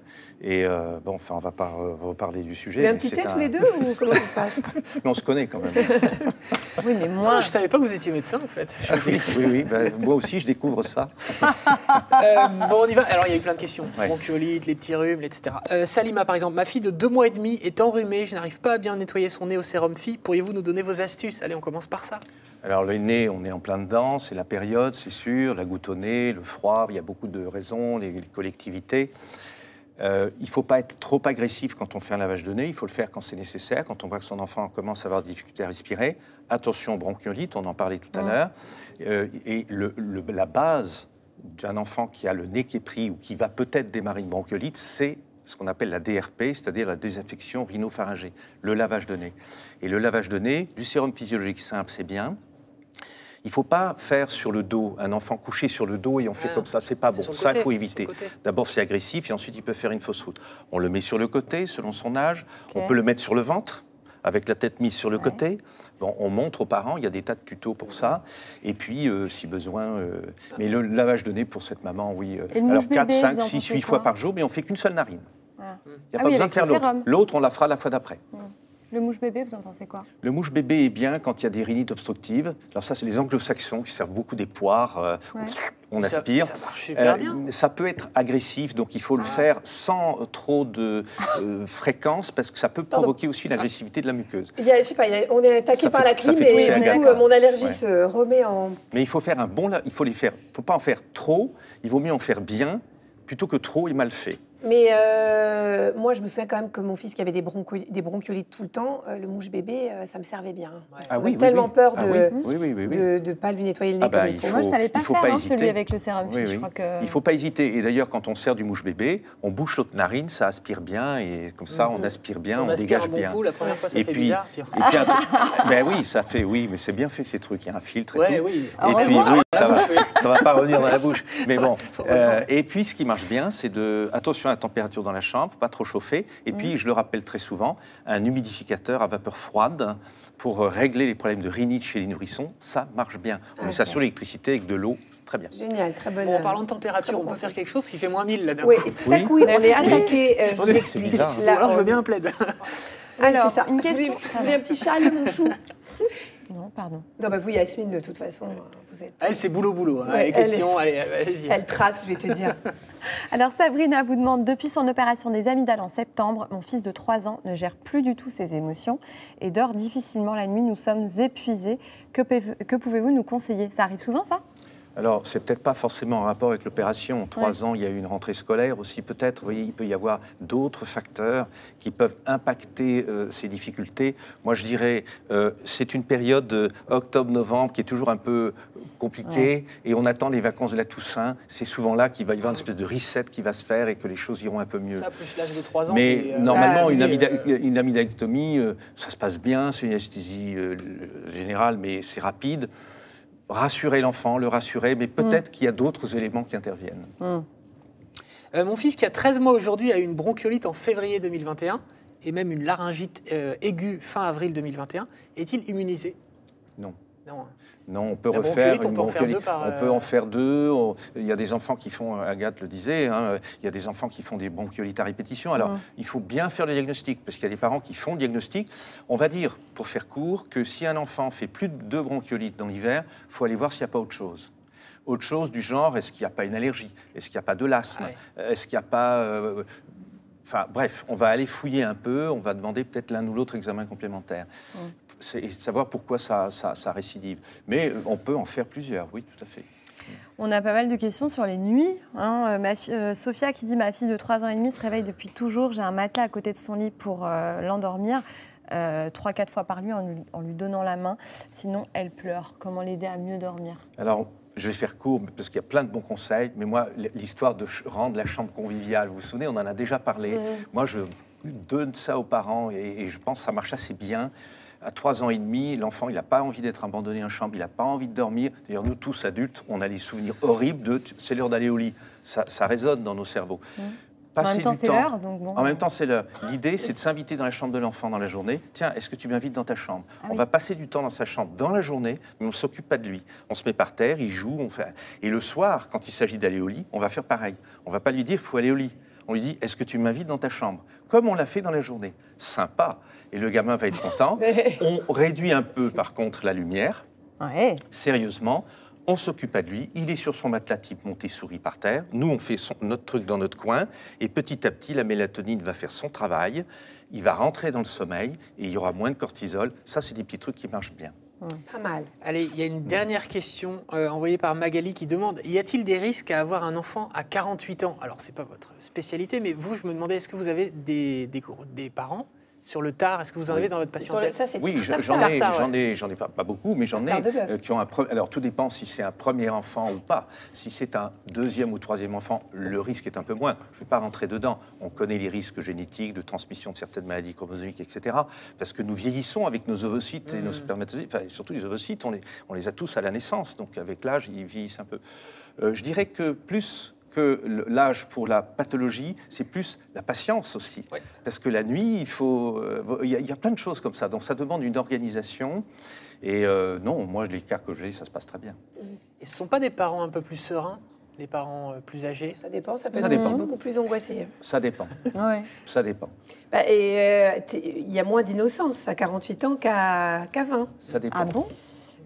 Et euh, bon, enfin, on va pas reparler du sujet. Mais un mais petit thé un... tous les deux, ou comment ça se passe? Mais on se connaît quand même. Oui, mais moi... Non, je ne savais pas que vous étiez médecin, en fait. Ah, oui, oui, oui bah, moi aussi, je découvre ça. euh, bon, on y va. Alors, il y a eu plein de questions. Ouais. Bronchiolite, les petits rhumes, et cetera. Euh, Salima, par exemple, ma fille de deux mois et demi est enrhumée. Je n'arrive pas à bien nettoyer son nez au sérum fille. Pourriez-vous nous donner vos astuces? Allez, on commence par ça. Alors, le nez, on est en plein dedans, c'est la période, c'est sûr, la goutte au nez, le froid, il y a beaucoup de raisons, les, les collectivités. Euh, il ne faut pas être trop agressif quand on fait un lavage de nez, il faut le faire quand c'est nécessaire, quand on voit que son enfant commence à avoir des difficultés à respirer. Attention aux bronchiolites, on en parlait tout à mmh. l'heure. Euh, et le, le, la base d'un enfant qui a le nez qui est pris ou qui va peut-être démarrer une bronchiolite, c'est ce qu'on appelle la D R P, c'est-à-dire la désinfection rhinopharyngée, le lavage de nez. Et le lavage de nez, du sérum physiologique simple, c'est bien. Il ne faut pas faire sur le dos, un enfant couché sur le dos et on fait ah, comme ça, c'est pas bon. Ça, il faut éviter. D'abord, c'est agressif et ensuite, il peut faire une fausse route. On le met sur le côté, selon son âge. Okay. On peut le mettre sur le ventre, avec la tête mise sur le ouais. côté. Bon, on montre aux parents, il y a des tas de tutos pour ça. Et puis, euh, si besoin... Euh, mais le lavage de nez pour cette maman, oui. Euh, alors, quatre, cinq, six, huit fois par jour, mais on ne fait qu'une seule narine. Il ah. n'y a ah, pas oui, besoin de faire l'autre. L'autre, on la fera la fois d'après. Mm. Le mouche-bébé, vous en pensez quoi? Le mouche-bébé est bien quand il y a des rhinites obstructives. Alors ça, c'est les anglo-saxons qui servent beaucoup des poires. Euh, ouais. On aspire. Ça, ça marche super euh, bien. Ça peut être agressif, donc il faut le ah. faire sans trop de euh, fréquence, parce que ça peut Pardon. provoquer aussi l'agressivité de la muqueuse. Il y a, je sais pas, il y a, on est attaqué ça par fait, la clim et du coup, euh, mon allergie ouais. se remet en... Mais il faut faire un bon... Il faut les faire. Il ne faut pas en faire trop. Il vaut mieux en faire bien, plutôt que trop et mal fait. Mais euh, moi, je me souviens quand même que mon fils qui avait des, des bronchiolites tout le temps, euh, le mouche-bébé, euh, ça me servait bien. Ouais. Ah oui, oui, tellement oui. peur de ah oui. de ne pas lui nettoyer le nez. Ah bah, il faut, moi, je ne savais pas, il faut faire, pas hein, celui avec le sérum. Oui, oui. que... Il ne faut pas hésiter. Et d'ailleurs, quand on sert du mouche-bébé, on bouche l'autre narine, ça aspire bien. Et comme ça, mm-hmm. on aspire bien, on, on aspire dégage bon bien. Coup, la première fois, ça et fait puis, bizarre. Puis... Et puis, ben oui, ça fait, oui, mais c'est bien fait ces trucs. Il y a un filtre et ouais, tout. Oui. Et puis, oui, ça ne va pas revenir dans la bouche. Mais bon. Et puis, ce qui marche bien, c'est de... Attention à la température dans la chambre, pas trop chauffer. Et mmh. puis, je le rappelle très souvent, un humidificateur à vapeur froide pour régler les problèmes de rhinite chez les nourrissons, ça marche bien. On ah, met ça bien. sur l'électricité avec de l'eau, très bien. Génial, très bonne. Bon, en parlant de température, bon on peut conseil. faire quelque chose qui fait moins mille là d'un oui, coup. Tout à coup, oui. on est attaqué. Euh, c'est bizarre. Là, alors, je veux bien un plaid. Alors, une question. Vous voulez un petit châle, mon chou? Non, pardon. Non, bah vous, Yasmine, de toute façon, vous êtes... Elle, c'est boulot-boulot. Hein, ouais, les questions, elle, allez, elle trace, je vais te dire. Alors, Sabrina vous demande, depuis son opération des amygdales en septembre, mon fils de trois ans ne gère plus du tout ses émotions et dort difficilement la nuit. Nous sommes épuisés. Que, que pouvez-vous nous conseiller? Ça arrive souvent, ça? Alors, c'est peut-être pas forcément en rapport avec l'opération. En trois ouais. ans, il y a eu une rentrée scolaire aussi, peut-être. Vous voyez, il peut y avoir d'autres facteurs qui peuvent impacter euh, ces difficultés. Moi, je dirais, euh, c'est une période euh, octobre-novembre qui est toujours un peu compliquée. Ouais. Et on attend les vacances de la Toussaint. C'est souvent là qu'il va y avoir une espèce de reset qui va se faire et que les choses iront un peu mieux. Ça, plus l'âge de trois ans. Mais euh, normalement, ah, une, amyda euh... une amygdalectomie, euh, ça se passe bien. C'est une anesthésie euh, générale, mais c'est rapide. Rassurer l'enfant, le rassurer, mais peut-être mmh. qu'il y a d'autres éléments qui interviennent. Mmh. Euh, mon fils, qui a treize mois aujourd'hui, a eu une bronchiolite en février deux mille vingt et un et même une laryngite euh, aiguë fin avril deux mille vingt et un. Est-il immunisé? Non. Non. Non, on peut la refaire. On, une peut en faire deux par... on peut en faire deux. Il y a des enfants qui font, Agathe le disait, hein, il y a des enfants qui font des bronchiolites à répétition. Alors, mmh. il faut bien faire le diagnostic, parce qu'il y a des parents qui font le diagnostic. On va dire, pour faire court, que si un enfant fait plus de deux bronchiolites dans l'hiver, il faut aller voir s'il n'y a pas autre chose. Autre chose du genre, est-ce qu'il n'y a pas une allergie? Est-ce qu'il n'y a pas de l'asthme? ah ouais. Est-ce qu'il n'y a pas... Euh, enfin, bref, on va aller fouiller un peu, on va demander peut-être l'un ou l'autre examen complémentaire. Mmh. Et savoir pourquoi ça, ça, ça récidive. Mais on peut en faire plusieurs, oui, tout à fait. On a pas mal de questions sur les nuits. Hein. Ma fille, euh, Sophia qui dit « Ma fille de trois ans et demi se réveille depuis toujours. J'ai un matelas à côté de son lit pour euh, l'endormir. Euh, trois quatre fois par nuit en lui, en lui donnant la main. Sinon, elle pleure. Comment l'aider à mieux dormir ?» Alors, je vais faire court, parce qu'il y a plein de bons conseils. Mais moi, l'histoire de rendre la chambre conviviale, vous vous souvenez, on en a déjà parlé. Mmh. Moi, je donne ça aux parents et, et je pense que ça marche assez bien. À trois ans et demi, l'enfant, il n'a pas envie d'être abandonné en chambre, il n'a pas envie de dormir. D'ailleurs, nous tous, adultes, on a les souvenirs horribles de « c'est l'heure d'aller au lit ». Ça, ça résonne dans nos cerveaux. Mmh. Passer en même temps, c'est l'heure. Bon. En même temps, c'est l'heure. L'idée, c'est de s'inviter dans la chambre de l'enfant dans la journée. Tiens, est-ce que tu m'invites dans ta chambre? ah, On oui. va passer du temps dans sa chambre dans la journée, mais on ne s'occupe pas de lui. On se met par terre, il joue, on fait... Et le soir, quand il s'agit d'aller au lit, on va faire pareil. On ne va pas lui dire « il faut aller au lit ». On lui dit « est-ce que tu m'invites dans ta chambre ?» Comme on l'a fait dans la journée. Sympa. Et le gamin va être content. On réduit un peu, par contre, la lumière. Ouais. Sérieusement, on s'occupe pas de lui. Il est sur son matelas type Montessori par terre. Nous, on fait son, notre truc dans notre coin. Et petit à petit, la mélatonine va faire son travail. Il va rentrer dans le sommeil et il y aura moins de cortisol. Ça, c'est des petits trucs qui marchent bien. Mmh. Pas mal. Allez, il y a une dernière question euh, envoyée par Magali qui demande « Y a-t-il des risques à avoir un enfant à quarante-huit ans ?» Alors, c'est pas votre spécialité, mais vous, je me demandais, est-ce que vous avez des, des, des parents sur le tard? Est-ce que vous en avez dans votre patientèle? Ça, oui, j'en ai, j'en ai, j'en ai pas, pas beaucoup, mais j'en ai euh, qui ont un... Alors, tout dépend si c'est un premier enfant ou pas. Si c'est un deuxième ou troisième enfant, le risque est un peu moins. Je ne vais pas rentrer dedans. On connaît les risques génétiques, de transmission de certaines maladies chromosomiques, et cetera. Parce que nous vieillissons avec nos ovocytes et mmh. nos spermatozoïdes. Enfin, surtout les ovocytes, on les, on les a tous à la naissance. Donc, avec l'âge, ils vieillissent un peu. Euh, je dirais que plus... que l'âge pour la pathologie, c'est plus la patience aussi. Oui. Parce que la nuit, il faut, il y, y a plein de choses comme ça. Donc ça demande une organisation. Et euh, non, moi, les cas que j'ai, ça se passe très bien. Et ce ne sont pas des parents un peu plus sereins, les parents plus âgés? Ça dépend, ça peut ça être dépend. beaucoup plus angoissé. Ça dépend. ouais. Ça dépend. Bah, et il euh, y a moins d'innocence à quarante-huit ans qu'à qu'à vingt. Ça dépend. Ah bon?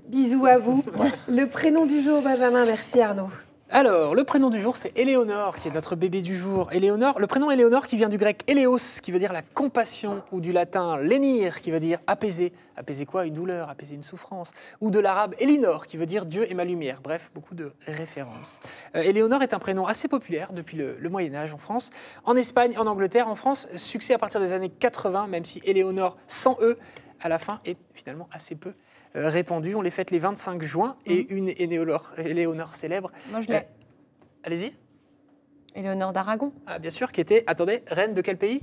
Bisous à vous. Ouais. Le prénom du jour, Benjamin. Merci Arnaud. Alors, le prénom du jour, c'est Éléonore, qui est notre bébé du jour. Éléonore, le prénom Éléonore qui vient du grec éléos, qui veut dire la compassion, ou du latin lénir, qui veut dire apaiser. Apaiser quoi? Une douleur, apaiser une souffrance. Ou de l'arabe Éléonore, qui veut dire Dieu est ma lumière. Bref, beaucoup de références. Euh, Éléonore est un prénom assez populaire depuis le, le Moyen-Âge en France. En Espagne, en Angleterre, en France, succès à partir des années quatre-vingt, même si Éléonore, sans E, à la fin, est finalement assez peu Euh, répandus. On les fête les vingt-cinq juin et mmh. une Éléonore, Éléonore célèbre. Moi, je l'ai. Euh, Allez-y. Éléonore d'Aragon. Ah, bien sûr, qui était, attendez, reine de quel pays?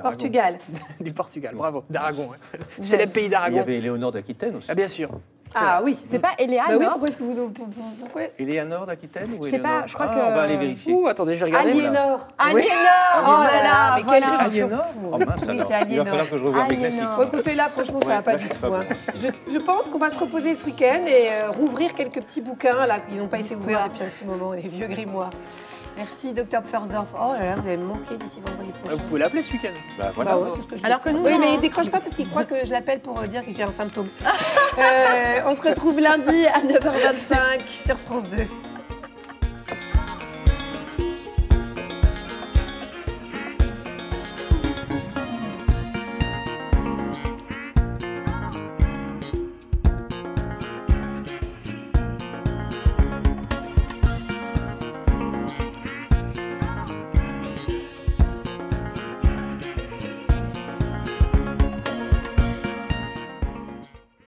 Portugal. Du Portugal, bravo. D'Aragon. Hein. Célèbre pays d'Aragon. Il y avait Éléonore d'Aquitaine aussi. Ah, bien sûr. Ah oui, c'est pas Éléonore. Bah oui, pourquoi est-ce que vous... Pourquoi... Éléonore d'Aquitaine ou Éléonore? Je sais pas, je crois ah, que... On va aller vérifier. Ouh, attendez, je vais regarder. Aliénor. Aliénor. Oh là là, mais quelle Aliénor? Oh mince, alors. Oui, il va falloir que je revoie mes classiques. Oh, écoutez, là, franchement, ça ouais, va pas là, du tout. Hein. Je, je pense qu'on va se reposer ce week-end et euh, rouvrir quelques petits bouquins, là, qu'ils n'ont pas été ouverts depuis un petit moment, les vieux grimoires. Merci, docteur Pfersdorff. Oh là là, vous allez me manquer d'ici vendredi prochain. Vous pouvez l'appeler ce week-end. Bah, voilà. Bah, ouais, ce que je Alors que nous, oui, mais il décroche pas parce qu'il croit que je l'appelle pour dire que j'ai un symptôme. Euh, on se retrouve lundi à neuf heures vingt-cinq sur France deux.